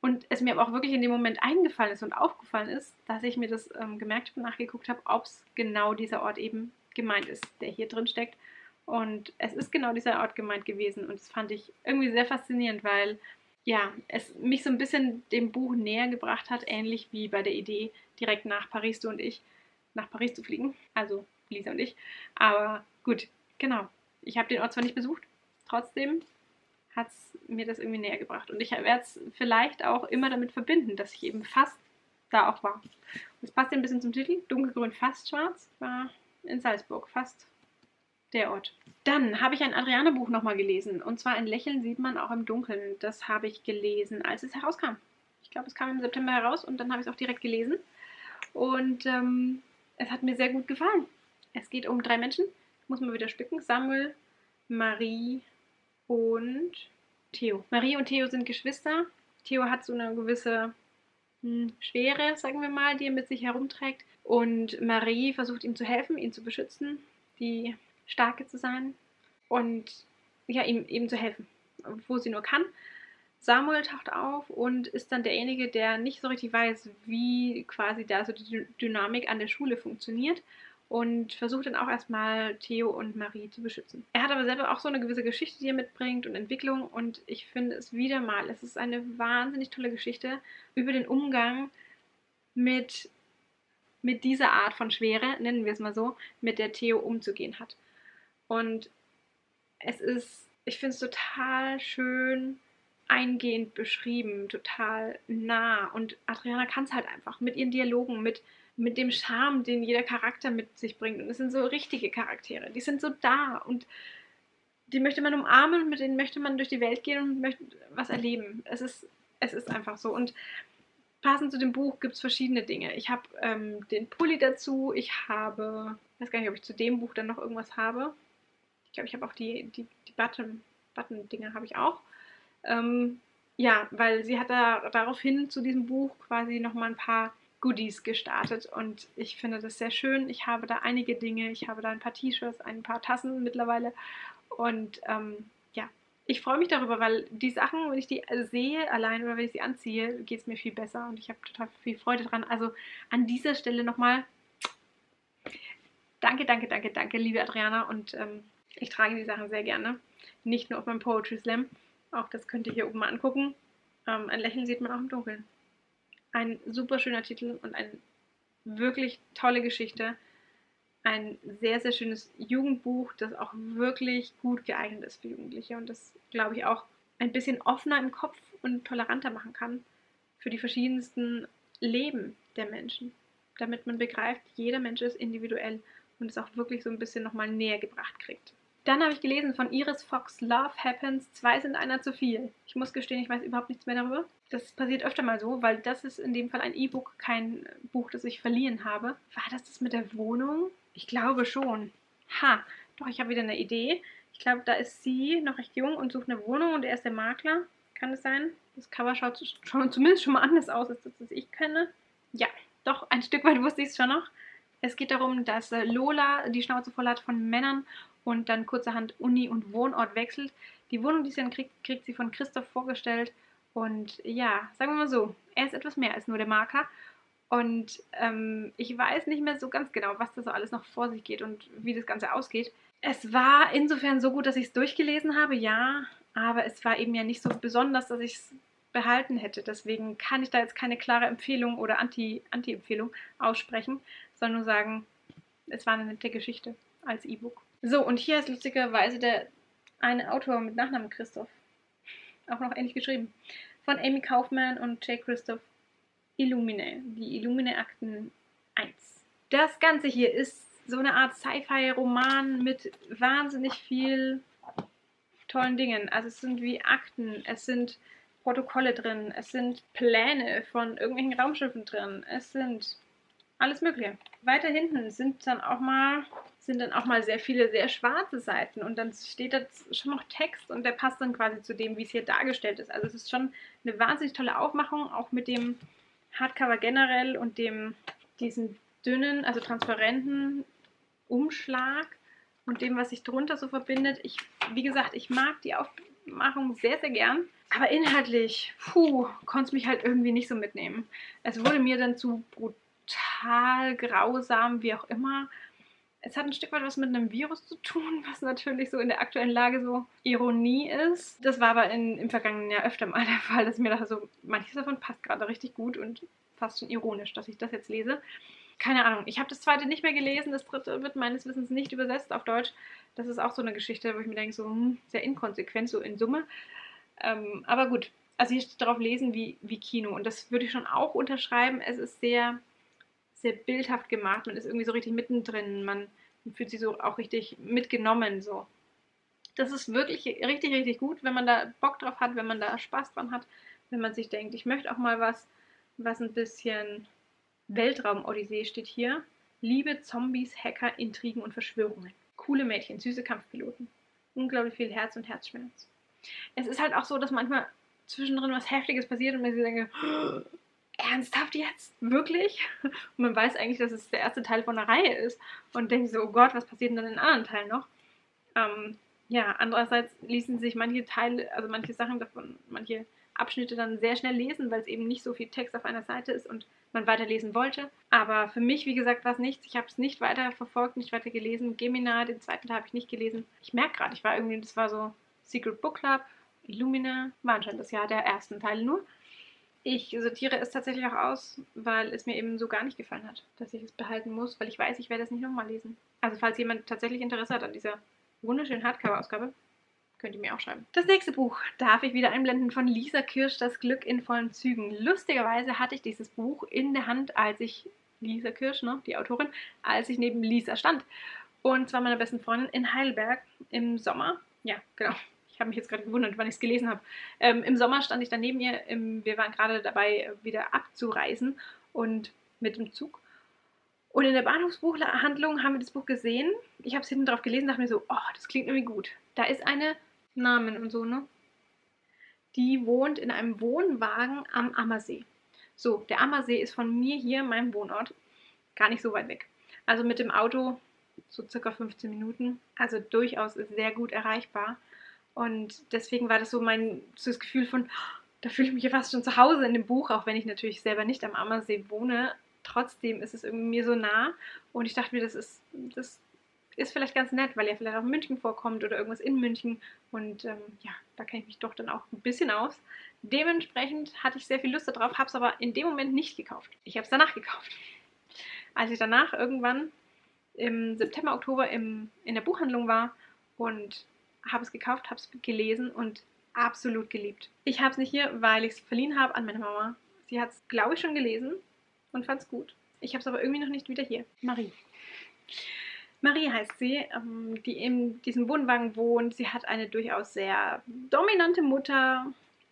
Und es mir aber auch wirklich in dem Moment eingefallen ist und aufgefallen ist, dass ich mir das ähm, gemerkt habe und nachgeguckt habe, ob es genau dieser Ort eben gemeint ist, der hier drin steckt. Und es ist genau dieser Ort gemeint gewesen und das fand ich irgendwie sehr faszinierend, weil ja, es mich so ein bisschen dem Buch näher gebracht hat, ähnlich wie bei der Idee, direkt nach Paris, du und ich, nach Paris zu fliegen. Also Lisa und ich. Aber gut, genau. Ich habe den Ort zwar nicht besucht, trotzdem hat es mir das irgendwie näher gebracht. Und ich werde es vielleicht auch immer damit verbinden, dass ich eben fast da auch war. Das passt ein bisschen zum Titel. Dunkelgrün, fast schwarz. War in Salzburg. Fast der Ort. Dann habe ich ein Adriana-Buch nochmal gelesen. Und zwar Ein Lächeln sieht man auch im Dunkeln. Das habe ich gelesen, als es herauskam. Ich glaube, es kam im September heraus und dann habe ich es auch direkt gelesen. Und ähm, es hat mir sehr gut gefallen. Es geht um drei Menschen, muss man wieder spicken, Samuel, Marie und Theo. Marie und Theo sind Geschwister. Theo hat so eine gewisse mh, Schwere, sagen wir mal, die er mit sich herumträgt. Und Marie versucht ihm zu helfen, ihn zu beschützen, die Starke zu sein und ja, ihm eben zu helfen, wo sie nur kann. Samuel taucht auf und ist dann derjenige, der nicht so richtig weiß, wie quasi da so die Dynamik an der Schule funktioniert und versucht dann auch erstmal Theo und Marie zu beschützen. Er hat aber selber auch so eine gewisse Geschichte, die er mitbringt und Entwicklung, und ich finde es wieder mal, es ist eine wahnsinnig tolle Geschichte über den Umgang mit, mit dieser Art von Schwere, nennen wir es mal so, mit der Theo umzugehen hat. Und es ist, ich finde es total schön eingehend beschrieben, total nah, und Adriana kann es halt einfach mit ihren Dialogen, mit, mit dem Charme, den jeder Charakter mit sich bringt, und es sind so richtige Charaktere, die sind so da und die möchte man umarmen und mit denen möchte man durch die Welt gehen und möchte was erleben. Es ist, es ist einfach so, und passend zu dem Buch gibt es verschiedene Dinge. Ich habe ähm, den Pulli dazu, ich habe, ich weiß gar nicht, ob ich zu dem Buch dann noch irgendwas habe. Ich glaube, ich habe auch die, die, die Button, Button-Dinger habe ich auch. Ähm, ja, weil sie hat da daraufhin zu diesem Buch quasi nochmal ein paar Goodies gestartet, und ich finde das sehr schön. Ich habe da einige Dinge, ich habe da ein paar T-Shirts, ein paar Tassen mittlerweile, und ähm, ja, ich freue mich darüber, weil die Sachen, wenn ich die sehe allein oder wenn ich sie anziehe, geht es mir viel besser und ich habe total viel Freude dran. Also an dieser Stelle nochmal danke, danke, danke, danke, liebe Adriana, und ähm, ich trage die Sachen sehr gerne, nicht nur auf meinem Poetry Slam. Auch das könnt ihr hier oben mal angucken. Ähm, Ein Lächeln sieht man auch im Dunkeln. Ein super schöner Titel und eine wirklich tolle Geschichte. Ein sehr, sehr schönes Jugendbuch, das auch wirklich gut geeignet ist für Jugendliche und das, glaube ich, auch ein bisschen offener im Kopf und toleranter machen kann für die verschiedensten Leben der Menschen. Damit man begreift, jeder Mensch ist individuell und es auch wirklich so ein bisschen nochmal näher gebracht kriegt. Dann habe ich gelesen von Iris Fox, Love Happens, zwei sind einer zu viel. Ich muss gestehen, ich weiß überhaupt nichts mehr darüber. Das passiert öfter mal so, weil das ist in dem Fall ein E-Book, kein Buch, das ich verliehen habe. War das das mit der Wohnung? Ich glaube schon. Ha, doch, ich habe wieder eine Idee. Ich glaube, da ist sie noch recht jung und sucht eine Wohnung und er ist der Makler. Kann es sein? Das Cover schaut zumindest schon mal anders aus, als das, was ich kenne. Ja, doch, ein Stück weit wusste ich es schon noch. Es geht darum, dass Lola die Schnauze voll hat von Männern und dann kurzerhand Uni und Wohnort wechselt. Die Wohnung, die sie dann kriegt, kriegt sie von Christoph vorgestellt. Und ja, sagen wir mal so, er ist etwas mehr als nur der Makler. Und ähm, ich weiß nicht mehr so ganz genau, was da so alles noch vor sich geht und wie das Ganze ausgeht. Es war insofern so gut, dass ich es durchgelesen habe, ja. Aber es war eben ja nicht so besonders, dass ich es behalten hätte. Deswegen kann ich da jetzt keine klare Empfehlung oder Anti, Anti-Empfehlung aussprechen, sondern nur sagen, es war eine nette Geschichte als E-Book. So, und hier ist lustigerweise der eine Autor mit Nachnamen Christoph, auch noch ähnlich geschrieben, von Amy Kaufman und J. Christoph, Illuminae, die Illuminae-Akten eins. Das Ganze hier ist so eine Art Sci-Fi-Roman mit wahnsinnig viel tollen Dingen. Also es sind wie Akten, es sind Protokolle drin, es sind Pläne von irgendwelchen Raumschiffen drin, es sind alles Mögliche. Weiter hinten sind dann auch mal... sind dann auch mal sehr viele sehr schwarze Seiten und dann steht da schon noch Text und der passt dann quasi zu dem, wie es hier dargestellt ist. Also es ist schon eine wahnsinnig tolle Aufmachung, auch mit dem Hardcover generell und dem diesen dünnen, also transparenten Umschlag und dem, was sich drunter so verbindet. Ich, wie gesagt, ich mag die Aufmachung sehr, sehr gern, aber inhaltlich, puh, konnte es mich halt irgendwie nicht so mitnehmen. Es wurde mir dann zu brutal, grausam, wie auch immer. Es hat ein Stück weit was mit einem Virus zu tun, was natürlich so in der aktuellen Lage so Ironie ist. Das war aber in, im vergangenen Jahr öfter mal der Fall, dass ich mir dachte, so manches davon passt gerade richtig gut und fast schon ironisch, dass ich das jetzt lese. Keine Ahnung, ich habe das zweite nicht mehr gelesen, das dritte wird meines Wissens nicht übersetzt auf Deutsch. Das ist auch so eine Geschichte, wo ich mir denke, so hm, sehr inkonsequent, so in Summe. Ähm, aber gut, also hier steht drauf lesen wie, wie Kino und das würde ich schon auch unterschreiben. Es ist sehr... sehr bildhaft gemacht, man ist irgendwie so richtig mittendrin, man fühlt sich so auch richtig mitgenommen, so. Das ist wirklich richtig, richtig gut, wenn man da Bock drauf hat, wenn man da Spaß dran hat, wenn man sich denkt, ich möchte auch mal was, was ein bisschen Weltraum-Odyssee steht hier. Liebe, Zombies, Hacker, Intrigen und Verschwörungen. Coole Mädchen, süße Kampfpiloten. Unglaublich viel Herz und Herzschmerz. Es ist halt auch so, dass manchmal zwischendrin was Heftiges passiert und man sich denkt, ernsthaft jetzt? Wirklich? Und man weiß eigentlich, dass es der erste Teil von einer Reihe ist und denkt so, oh Gott, was passiert denn dann in den anderen Teilen noch? Ähm, ja, andererseits ließen sich manche Teile, also manche Sachen davon, manche Abschnitte dann sehr schnell lesen, weil es eben nicht so viel Text auf einer Seite ist und man weiterlesen wollte. Aber für mich, wie gesagt, war es nichts. Ich habe es nicht weiter verfolgt, nicht weiter gelesen. Gemina, den zweiten Teil habe ich nicht gelesen. Ich merke gerade, ich war irgendwie, das war so Secret Book Club, Illuminae, war anscheinend das Jahr der ersten Teile nur. Ich sortiere es tatsächlich auch aus, weil es mir eben so gar nicht gefallen hat, dass ich es behalten muss, weil ich weiß, ich werde es nicht nochmal lesen. Also falls jemand tatsächlich Interesse hat an dieser wunderschönen Hardcover-Ausgabe, könnt ihr mir auch schreiben. Das nächste Buch darf ich wieder einblenden von Lisa Kirsch, Das Glück in vollen Zügen. Lustigerweise hatte ich dieses Buch in der Hand, als ich, Lisa Kirsch, ne, die Autorin, als ich neben Lisa stand. Und zwar meiner besten Freundin in Heidelberg im Sommer. Ja, genau. Ich habe mich jetzt gerade gewundert, wann ich es gelesen habe. Ähm, Im Sommer stand ich dann neben ihr. Im, wir waren gerade dabei, wieder abzureisen und mit dem Zug. Und in der Bahnhofsbuchhandlung haben wir das Buch gesehen. Ich habe es hinten drauf gelesen und dachte mir so, oh, das klingt irgendwie gut. Da ist eine Namen und so, ne? Die wohnt in einem Wohnwagen am Ammersee. So, der Ammersee ist von mir hier, meinem Wohnort, gar nicht so weit weg. Also mit dem Auto so circa fünfzehn Minuten. Also durchaus sehr gut erreichbar. Und deswegen war das so mein so das Gefühl von, da fühle ich mich ja fast schon zu Hause in dem Buch, auch wenn ich natürlich selber nicht am Ammersee wohne. Trotzdem ist es irgendwie mir so nah und ich dachte mir, das ist, das ist vielleicht ganz nett, weil ja vielleicht auch München vorkommt oder irgendwas in München. Und ähm, ja, da kenne ich mich doch dann auch ein bisschen aus. Dementsprechend hatte ich sehr viel Lust darauf, habe es aber in dem Moment nicht gekauft. Ich habe es danach gekauft. Als ich danach irgendwann im September, Oktober im, in der Buchhandlung war und habe es gekauft, habe es gelesen und absolut geliebt. Ich habe es nicht hier, weil ich es verliehen habe an meine Mama. Sie hat es, glaube ich, schon gelesen und fand es gut. Ich habe es aber irgendwie noch nicht wieder hier. Marie. Marie heißt sie, die in diesem Wohnwagen wohnt. Sie hat eine durchaus sehr dominante Mutter,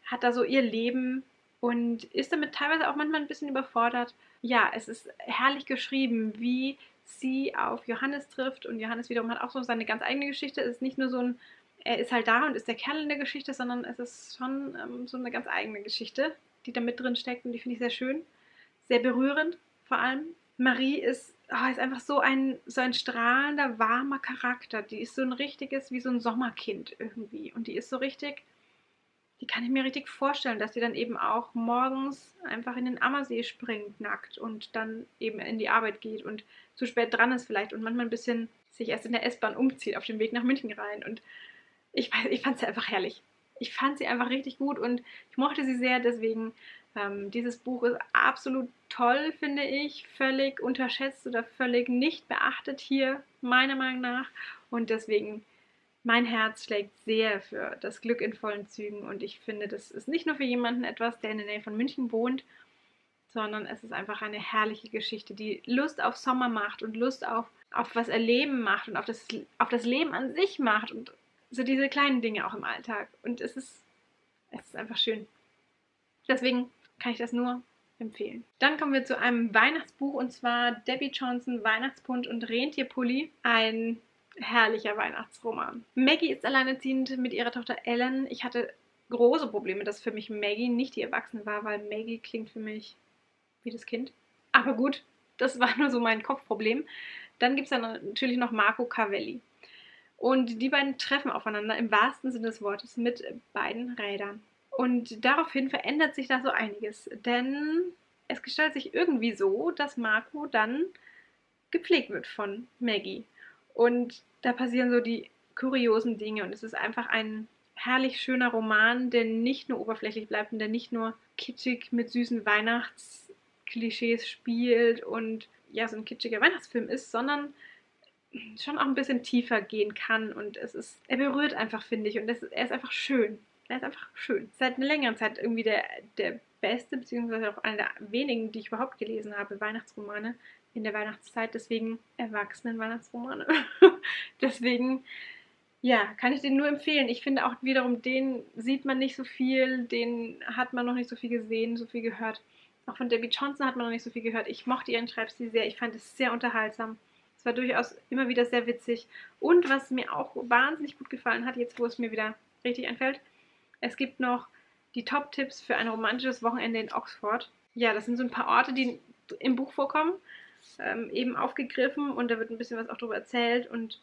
hat da so ihr Leben und ist damit teilweise auch manchmal ein bisschen überfordert. Ja, es ist herrlich geschrieben, wie sie auf Johannes trifft. Und Johannes wiederum hat auch so seine ganz eigene Geschichte. Es ist nicht nur so ein, er ist halt da und ist der Kerl in der Geschichte, sondern es ist schon ähm, so eine ganz eigene Geschichte, die da mit drin steckt. Und die finde ich sehr schön, sehr berührend vor allem. Marie ist, oh, ist einfach so ein, so ein strahlender, warmer Charakter. Die ist so ein richtiges, wie so ein Sommerkind irgendwie. Und die ist so richtig, die kann ich mir richtig vorstellen, dass die dann eben auch morgens einfach in den Ammersee springt nackt und dann eben in die Arbeit geht und zu spät dran ist vielleicht und manchmal ein bisschen sich erst in der S-Bahn umzieht auf dem Weg nach München rein. Und ich weiß, ich fand sie einfach herrlich. Ich fand sie einfach richtig gut und ich mochte sie sehr, deswegen ähm, dieses Buch ist absolut toll, finde ich, völlig unterschätzt oder völlig nicht beachtet hier, meiner Meinung nach. Und deswegen, mein Herz schlägt sehr für Das Glück in vollen Zügen und ich finde, das ist nicht nur für jemanden etwas, der in der Nähe von München wohnt, sondern es ist einfach eine herrliche Geschichte, die Lust auf Sommer macht und Lust auf, auf was Erleben macht und auf das, auf das Leben an sich macht und so diese kleinen Dinge auch im Alltag. Und es ist, es ist einfach schön. Deswegen kann ich das nur empfehlen. Dann kommen wir zu einem Weihnachtsbuch und zwar Debbie Johnson, Weihnachtspunsch und Rentierpulli. Ein herrlicher Weihnachtsroman. Maggie ist alleinerziehend mit ihrer Tochter Ellen. Ich hatte große Probleme, dass für mich Maggie nicht die Erwachsene war, weil Maggie klingt für mich wie das Kind. Aber gut, das war nur so mein Kopfproblem. Dann gibt es dann natürlich noch Marco Cavelli. Und die beiden treffen aufeinander im wahrsten Sinne des Wortes mit beiden Rädern. Und daraufhin verändert sich da so einiges, denn es gestaltet sich irgendwie so, dass Marco dann gepflegt wird von Maggie. Und da passieren so die kuriosen Dinge und es ist einfach ein herrlich schöner Roman, der nicht nur oberflächlich bleibt und der nicht nur kitschig mit süßen Weihnachtsklischees spielt und ja, so ein kitschiger Weihnachtsfilm ist, sondern schon auch ein bisschen tiefer gehen kann und es ist, er berührt einfach, finde ich, und das, er ist einfach schön. Er ist einfach schön. Seit einer längeren Zeit irgendwie der, der beste, beziehungsweise auch einer der wenigen, die ich überhaupt gelesen habe, Weihnachtsromane in der Weihnachtszeit, deswegen Erwachsenen-Weihnachtsromane. Deswegen, ja, kann ich den nur empfehlen. Ich finde auch wiederum, den sieht man nicht so viel, den hat man noch nicht so viel gesehen, so viel gehört. Auch von Debbie Johnson hat man noch nicht so viel gehört. Ich mochte ihren Schreibstil sehr. Ich fand es sehr unterhaltsam. Es war durchaus immer wieder sehr witzig. Und was mir auch wahnsinnig gut gefallen hat, jetzt wo es mir wieder richtig einfällt, es gibt noch die Top-Tipps für ein romantisches Wochenende in Oxford. Ja, das sind so ein paar Orte, die im Buch vorkommen, ähm, eben aufgegriffen, und da wird ein bisschen was auch drüber erzählt und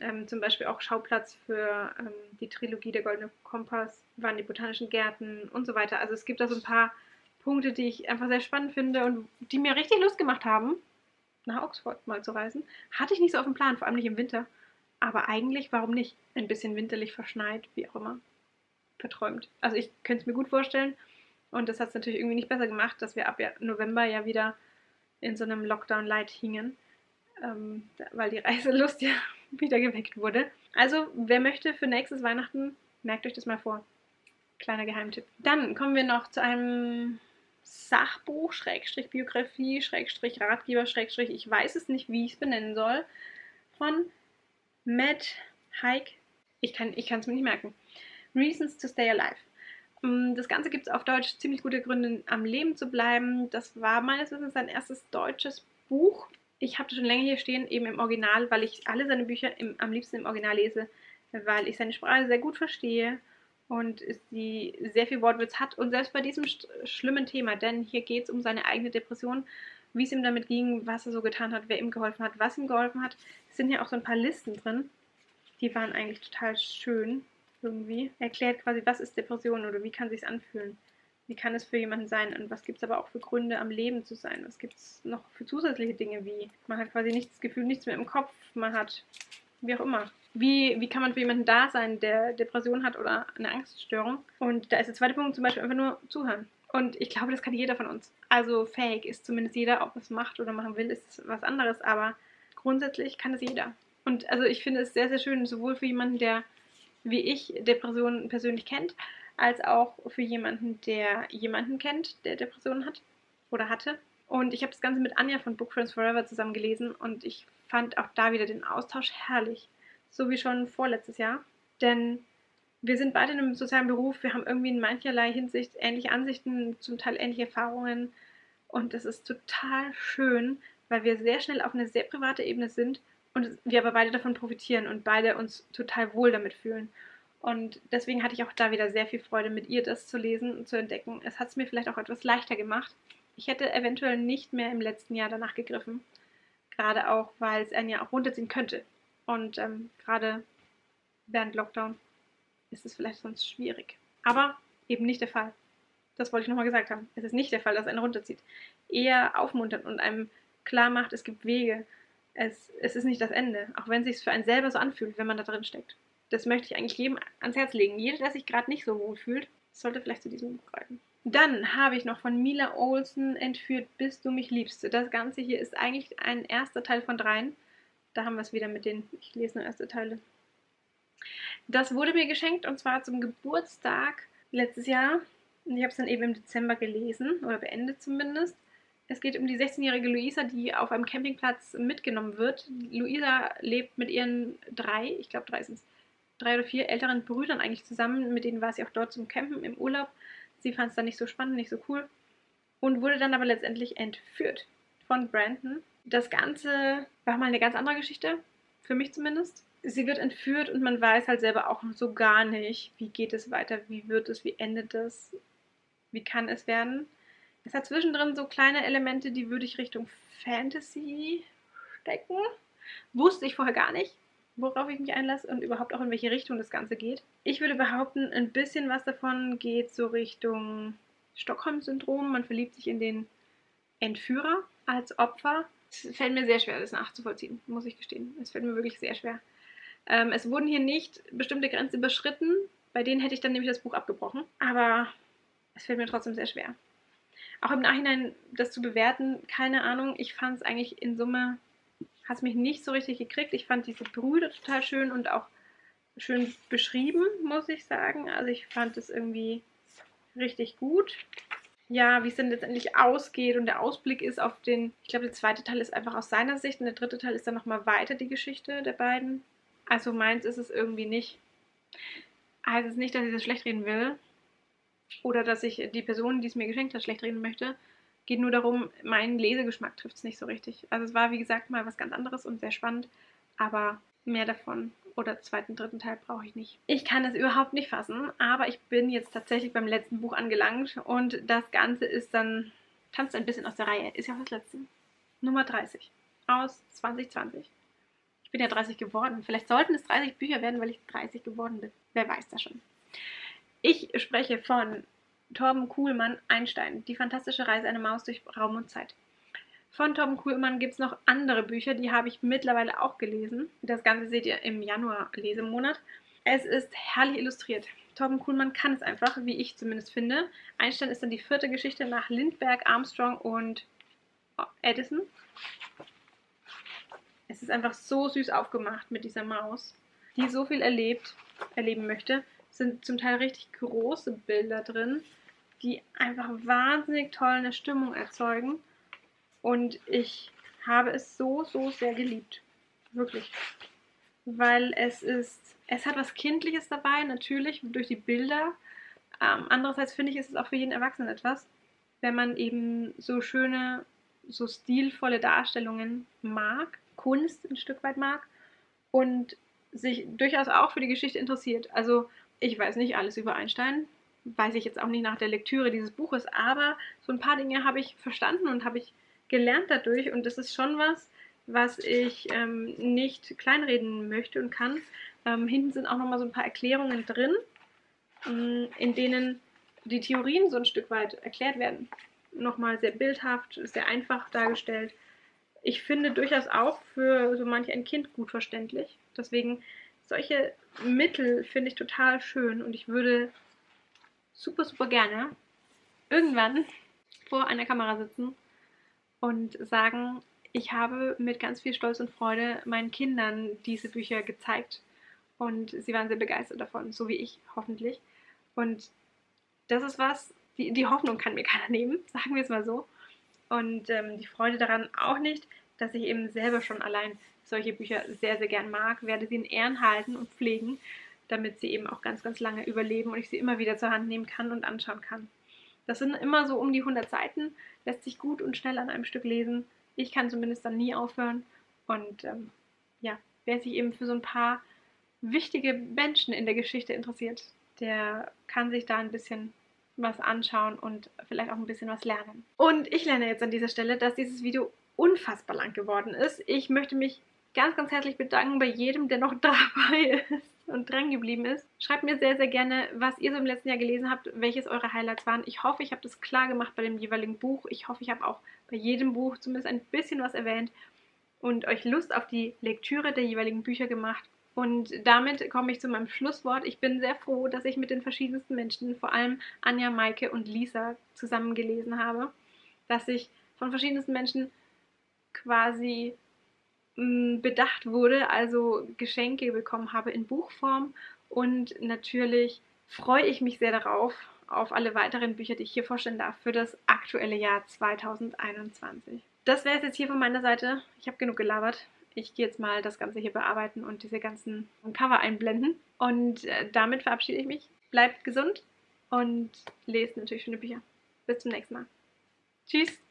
ähm, zum Beispiel auch Schauplatz für ähm, die Trilogie Der Goldene Kompass, waren die Botanischen Gärten und so weiter. Also es gibt da so ein paar Punkte, die ich einfach sehr spannend finde und die mir richtig Lust gemacht haben, nach Oxford mal zu reisen. Hatte ich nicht so auf dem Plan, vor allem nicht im Winter. Aber eigentlich, warum nicht? Ein bisschen winterlich verschneit, wie auch immer. Verträumt. Also ich könnte es mir gut vorstellen. Und das hat es natürlich irgendwie nicht besser gemacht, dass wir ab November ja wieder in so einem Lockdown-Light hingen, ähm, weil die Reiselust ja wieder geweckt wurde. Also, wer möchte für nächstes Weihnachten, merkt euch das mal vor. Kleiner Geheimtipp. Dann kommen wir noch zu einem Sachbuch, Schrägstrich Biografie, Schrägstrich Ratgeber, Schrägstrich, ich weiß es nicht, wie ich es benennen soll, von Matt Haig. Ich kann es ich mir nicht merken. Reasons to Stay Alive. Das Ganze gibt es auf Deutsch, ziemlich gute Gründe, am Leben zu bleiben. Das war meines Wissens sein erstes deutsches Buch. Ich habe das schon länger hier stehen, eben im Original, weil ich alle seine Bücher im, am liebsten im Original lese, weil ich seine Sprache sehr gut verstehe und sie sehr viel Wortwitz hat. Und selbst bei diesem schlimmen Thema, denn hier geht es um seine eigene Depression, wie es ihm damit ging, was er so getan hat, wer ihm geholfen hat, was ihm geholfen hat. Es sind ja auch so ein paar Listen drin, die waren eigentlich total schön. Irgendwie erklärt quasi, was ist Depression oder wie kann es sich anfühlen, wie kann es für jemanden sein und was gibt es aber auch für Gründe, am Leben zu sein, was gibt es noch für zusätzliche Dinge, wie man hat quasi nichts Gefühl, nichts mehr im Kopf, man hat, wie auch immer. Wie, wie kann man für jemanden da sein, der Depression hat oder eine Angststörung? Und da ist der zweite Punkt zum Beispiel einfach nur zuhören. Und ich glaube, das kann jeder von uns. Also fähig ist zumindest jeder, ob es macht oder machen will, ist was anderes, aber grundsätzlich kann es jeder. Und also ich finde es sehr, sehr schön, sowohl für jemanden, der wie ich Depressionen persönlich kennt, als auch für jemanden, der jemanden kennt, der Depressionen hat oder hatte. Und ich habe das Ganze mit Anja von Book Friends Forever zusammen gelesen und ich fand auch da wieder den Austausch herrlich, so wie schon vorletztes Jahr. Denn wir sind beide in einem sozialen Beruf, wir haben irgendwie in mancherlei Hinsicht ähnliche Ansichten, zum Teil ähnliche Erfahrungen und das ist total schön, weil wir sehr schnell auf eine sehr private Ebene sind. Und wir aber beide davon profitieren und beide uns total wohl damit fühlen. Und deswegen hatte ich auch da wieder sehr viel Freude, mit ihr das zu lesen und zu entdecken. Es hat es mir vielleicht auch etwas leichter gemacht. Ich hätte eventuell nicht mehr im letzten Jahr danach gegriffen. Gerade auch, weil es einen ja auch runterziehen könnte. Und ähm, gerade während Lockdown ist es vielleicht sonst schwierig. Aber eben nicht der Fall. Das wollte ich nochmal gesagt haben. Es ist nicht der Fall, dass es einen runterzieht. Eher aufmunternd und einem klar macht, es gibt Wege. Es, es ist nicht das Ende, auch wenn es sich für einen selber so anfühlt, wenn man da drin steckt. Das möchte ich eigentlich jedem ans Herz legen. Jeder, der sich gerade nicht so wohl fühlt, sollte vielleicht zu diesem Buch greifen. Dann habe ich noch von Mila Olsen Entführt, bis du mich liebst. Das Ganze hier ist eigentlich ein erster Teil von dreien. Da haben wir es wieder mit den, ich lese nur erste Teile. Das wurde mir geschenkt und zwar zum Geburtstag letztes Jahr. Ich habe es dann eben im Dezember gelesen oder beendet zumindest. Es geht um die sechzehnjährige Luisa, die auf einem Campingplatz mitgenommen wird. Luisa lebt mit ihren drei, ich glaube drei sind es, drei oder vier älteren Brüdern eigentlich zusammen. Mit denen war sie auch dort zum Campen im Urlaub. Sie fand es dann nicht so spannend, nicht so cool und wurde dann aber letztendlich entführt von Brandon. Das Ganze war mal eine ganz andere Geschichte, für mich zumindest. Sie wird entführt und man weiß halt selber auch so gar nicht, wie geht es weiter, wie wird es, wie endet es, wie kann es werden. Es hat zwischendrin so kleine Elemente, die würde ich Richtung Fantasy stecken. Wusste ich vorher gar nicht, worauf ich mich einlasse und überhaupt auch in welche Richtung das Ganze geht. Ich würde behaupten, ein bisschen was davon geht so Richtung Stockholm-Syndrom. Man verliebt sich in den Entführer als Opfer. Es fällt mir sehr schwer, das nachzuvollziehen, muss ich gestehen. Es fällt mir wirklich sehr schwer. Ähm, es wurden hier nicht bestimmte Grenzen überschritten. Bei denen hätte ich dann nämlich das Buch abgebrochen. Aber es fällt mir trotzdem sehr schwer. Auch im Nachhinein das zu bewerten, keine Ahnung. Ich fand es eigentlich in Summe, hat es mich nicht so richtig gekriegt. Ich fand diese Brüder total schön und auch schön beschrieben, muss ich sagen. Also ich fand es irgendwie richtig gut. Ja, wie es dann letztendlich ausgeht und der Ausblick ist auf den, ich glaube der zweite Teil ist einfach aus seiner Sicht und der dritte Teil ist dann nochmal weiter die Geschichte der beiden. Also meins ist es irgendwie nicht. Heißt es nicht, dass ich das schlecht reden will. Oder dass ich die Person, die es mir geschenkt hat, schlecht reden möchte. geht nur darum, mein Lesegeschmack trifft es nicht so richtig. Also es war, wie gesagt, mal was ganz anderes und sehr spannend, aber mehr davon oder zweiten, dritten Teil brauche ich nicht. Ich kann das überhaupt nicht fassen, aber ich bin jetzt tatsächlich beim letzten Buch angelangt und das Ganze ist dann, tanzt ein bisschen aus der Reihe, ist ja auch das letzte. Nummer dreißig aus zwanzig zwanzig. Ich bin ja dreißig geworden. Vielleicht sollten es dreißig Bücher werden, weil ich dreißig geworden bin. Wer weiß das schon. Ich spreche von Torben Kuhlmann, Einstein, die fantastische Reise einer Maus durch Raum und Zeit. Von Torben Kuhlmann gibt es noch andere Bücher, die habe ich mittlerweile auch gelesen. Das Ganze seht ihr im Januar-Lesemonat. Es ist herrlich illustriert. Torben Kuhlmann kann es einfach, wie ich zumindest finde. Einstein ist dann die vierte Geschichte nach Lindbergh, Armstrong und Edison. Es ist einfach so süß aufgemacht mit dieser Maus, die so viel erlebt, erleben möchte. Es sind zum Teil richtig große Bilder drin, die einfach wahnsinnig toll eine Stimmung erzeugen. Und ich habe es so, so sehr geliebt. Wirklich. Weil es ist, es hat was Kindliches dabei, natürlich, durch die Bilder. Ähm, andererseits finde ich, ist es auch für jeden Erwachsenen etwas, wenn man eben so schöne, so stilvolle Darstellungen mag, Kunst ein Stück weit mag und sich durchaus auch für die Geschichte interessiert. Also ich weiß nicht alles über Einstein, weiß ich jetzt auch nicht nach der Lektüre dieses Buches, aber so ein paar Dinge habe ich verstanden und habe ich gelernt dadurch und das ist schon was, was ich ähm, nicht kleinreden möchte und kann. Ähm, hinten sind auch nochmal so ein paar Erklärungen drin, ähm, in denen die Theorien so ein Stück weit erklärt werden. Nochmal sehr bildhaft, sehr einfach dargestellt. Ich finde durchaus auch für so manch ein Kind gut verständlich. Deswegen solche Mittel finde ich total schön und ich würde super, super gerne irgendwann vor einer Kamera sitzen und sagen, ich habe mit ganz viel Stolz und Freude meinen Kindern diese Bücher gezeigt. Und sie waren sehr begeistert davon, so wie ich, hoffentlich. Und das ist was, die, die Hoffnung kann mir keiner nehmen, sagen wir es mal so. Und ähm, die Freude daran auch nicht, dass ich eben selber schon allein solche Bücher sehr, sehr gern mag, werde sie in Ehren halten und pflegen, damit sie eben auch ganz, ganz lange überleben und ich sie immer wieder zur Hand nehmen kann und anschauen kann. Das sind immer so um die hundert Seiten, lässt sich gut und schnell an einem Stück lesen. Ich kann zumindest dann nie aufhören. Und ähm, ja, wer sich eben für so ein paar wichtige Menschen in der Geschichte interessiert, der kann sich da ein bisschen was anschauen und vielleicht auch ein bisschen was lernen. Und ich lerne jetzt an dieser Stelle, dass dieses Video unfassbar lang geworden ist. Ich möchte mich ganz, ganz herzlich bedanken bei jedem, der noch dabei ist und dran geblieben ist. Schreibt mir sehr, sehr gerne, was ihr so im letzten Jahr gelesen habt, welches eure Highlights waren. Ich hoffe, ich habe das klar gemacht bei dem jeweiligen Buch. Ich hoffe, ich habe auch bei jedem Buch zumindest ein bisschen was erwähnt und euch Lust auf die Lektüre der jeweiligen Bücher gemacht. Und damit komme ich zu meinem Schlusswort. Ich bin sehr froh, dass ich mit den verschiedensten Menschen, vor allem Anja, Maike und Lisa, zusammen gelesen habe. Dass ich von verschiedensten Menschen quasi bedacht wurde, also Geschenke bekommen habe in Buchform und natürlich freue ich mich sehr darauf, auf alle weiteren Bücher, die ich hier vorstellen darf, für das aktuelle Jahr zweitausendeinundzwanzig. Das wäre es jetzt hier von meiner Seite. Ich habe genug gelabert. Ich gehe jetzt mal das Ganze hier bearbeiten und diese ganzen Cover einblenden und äh, damit verabschiede ich mich. Bleibt gesund und lest natürlich schöne Bücher. Bis zum nächsten Mal. Tschüss!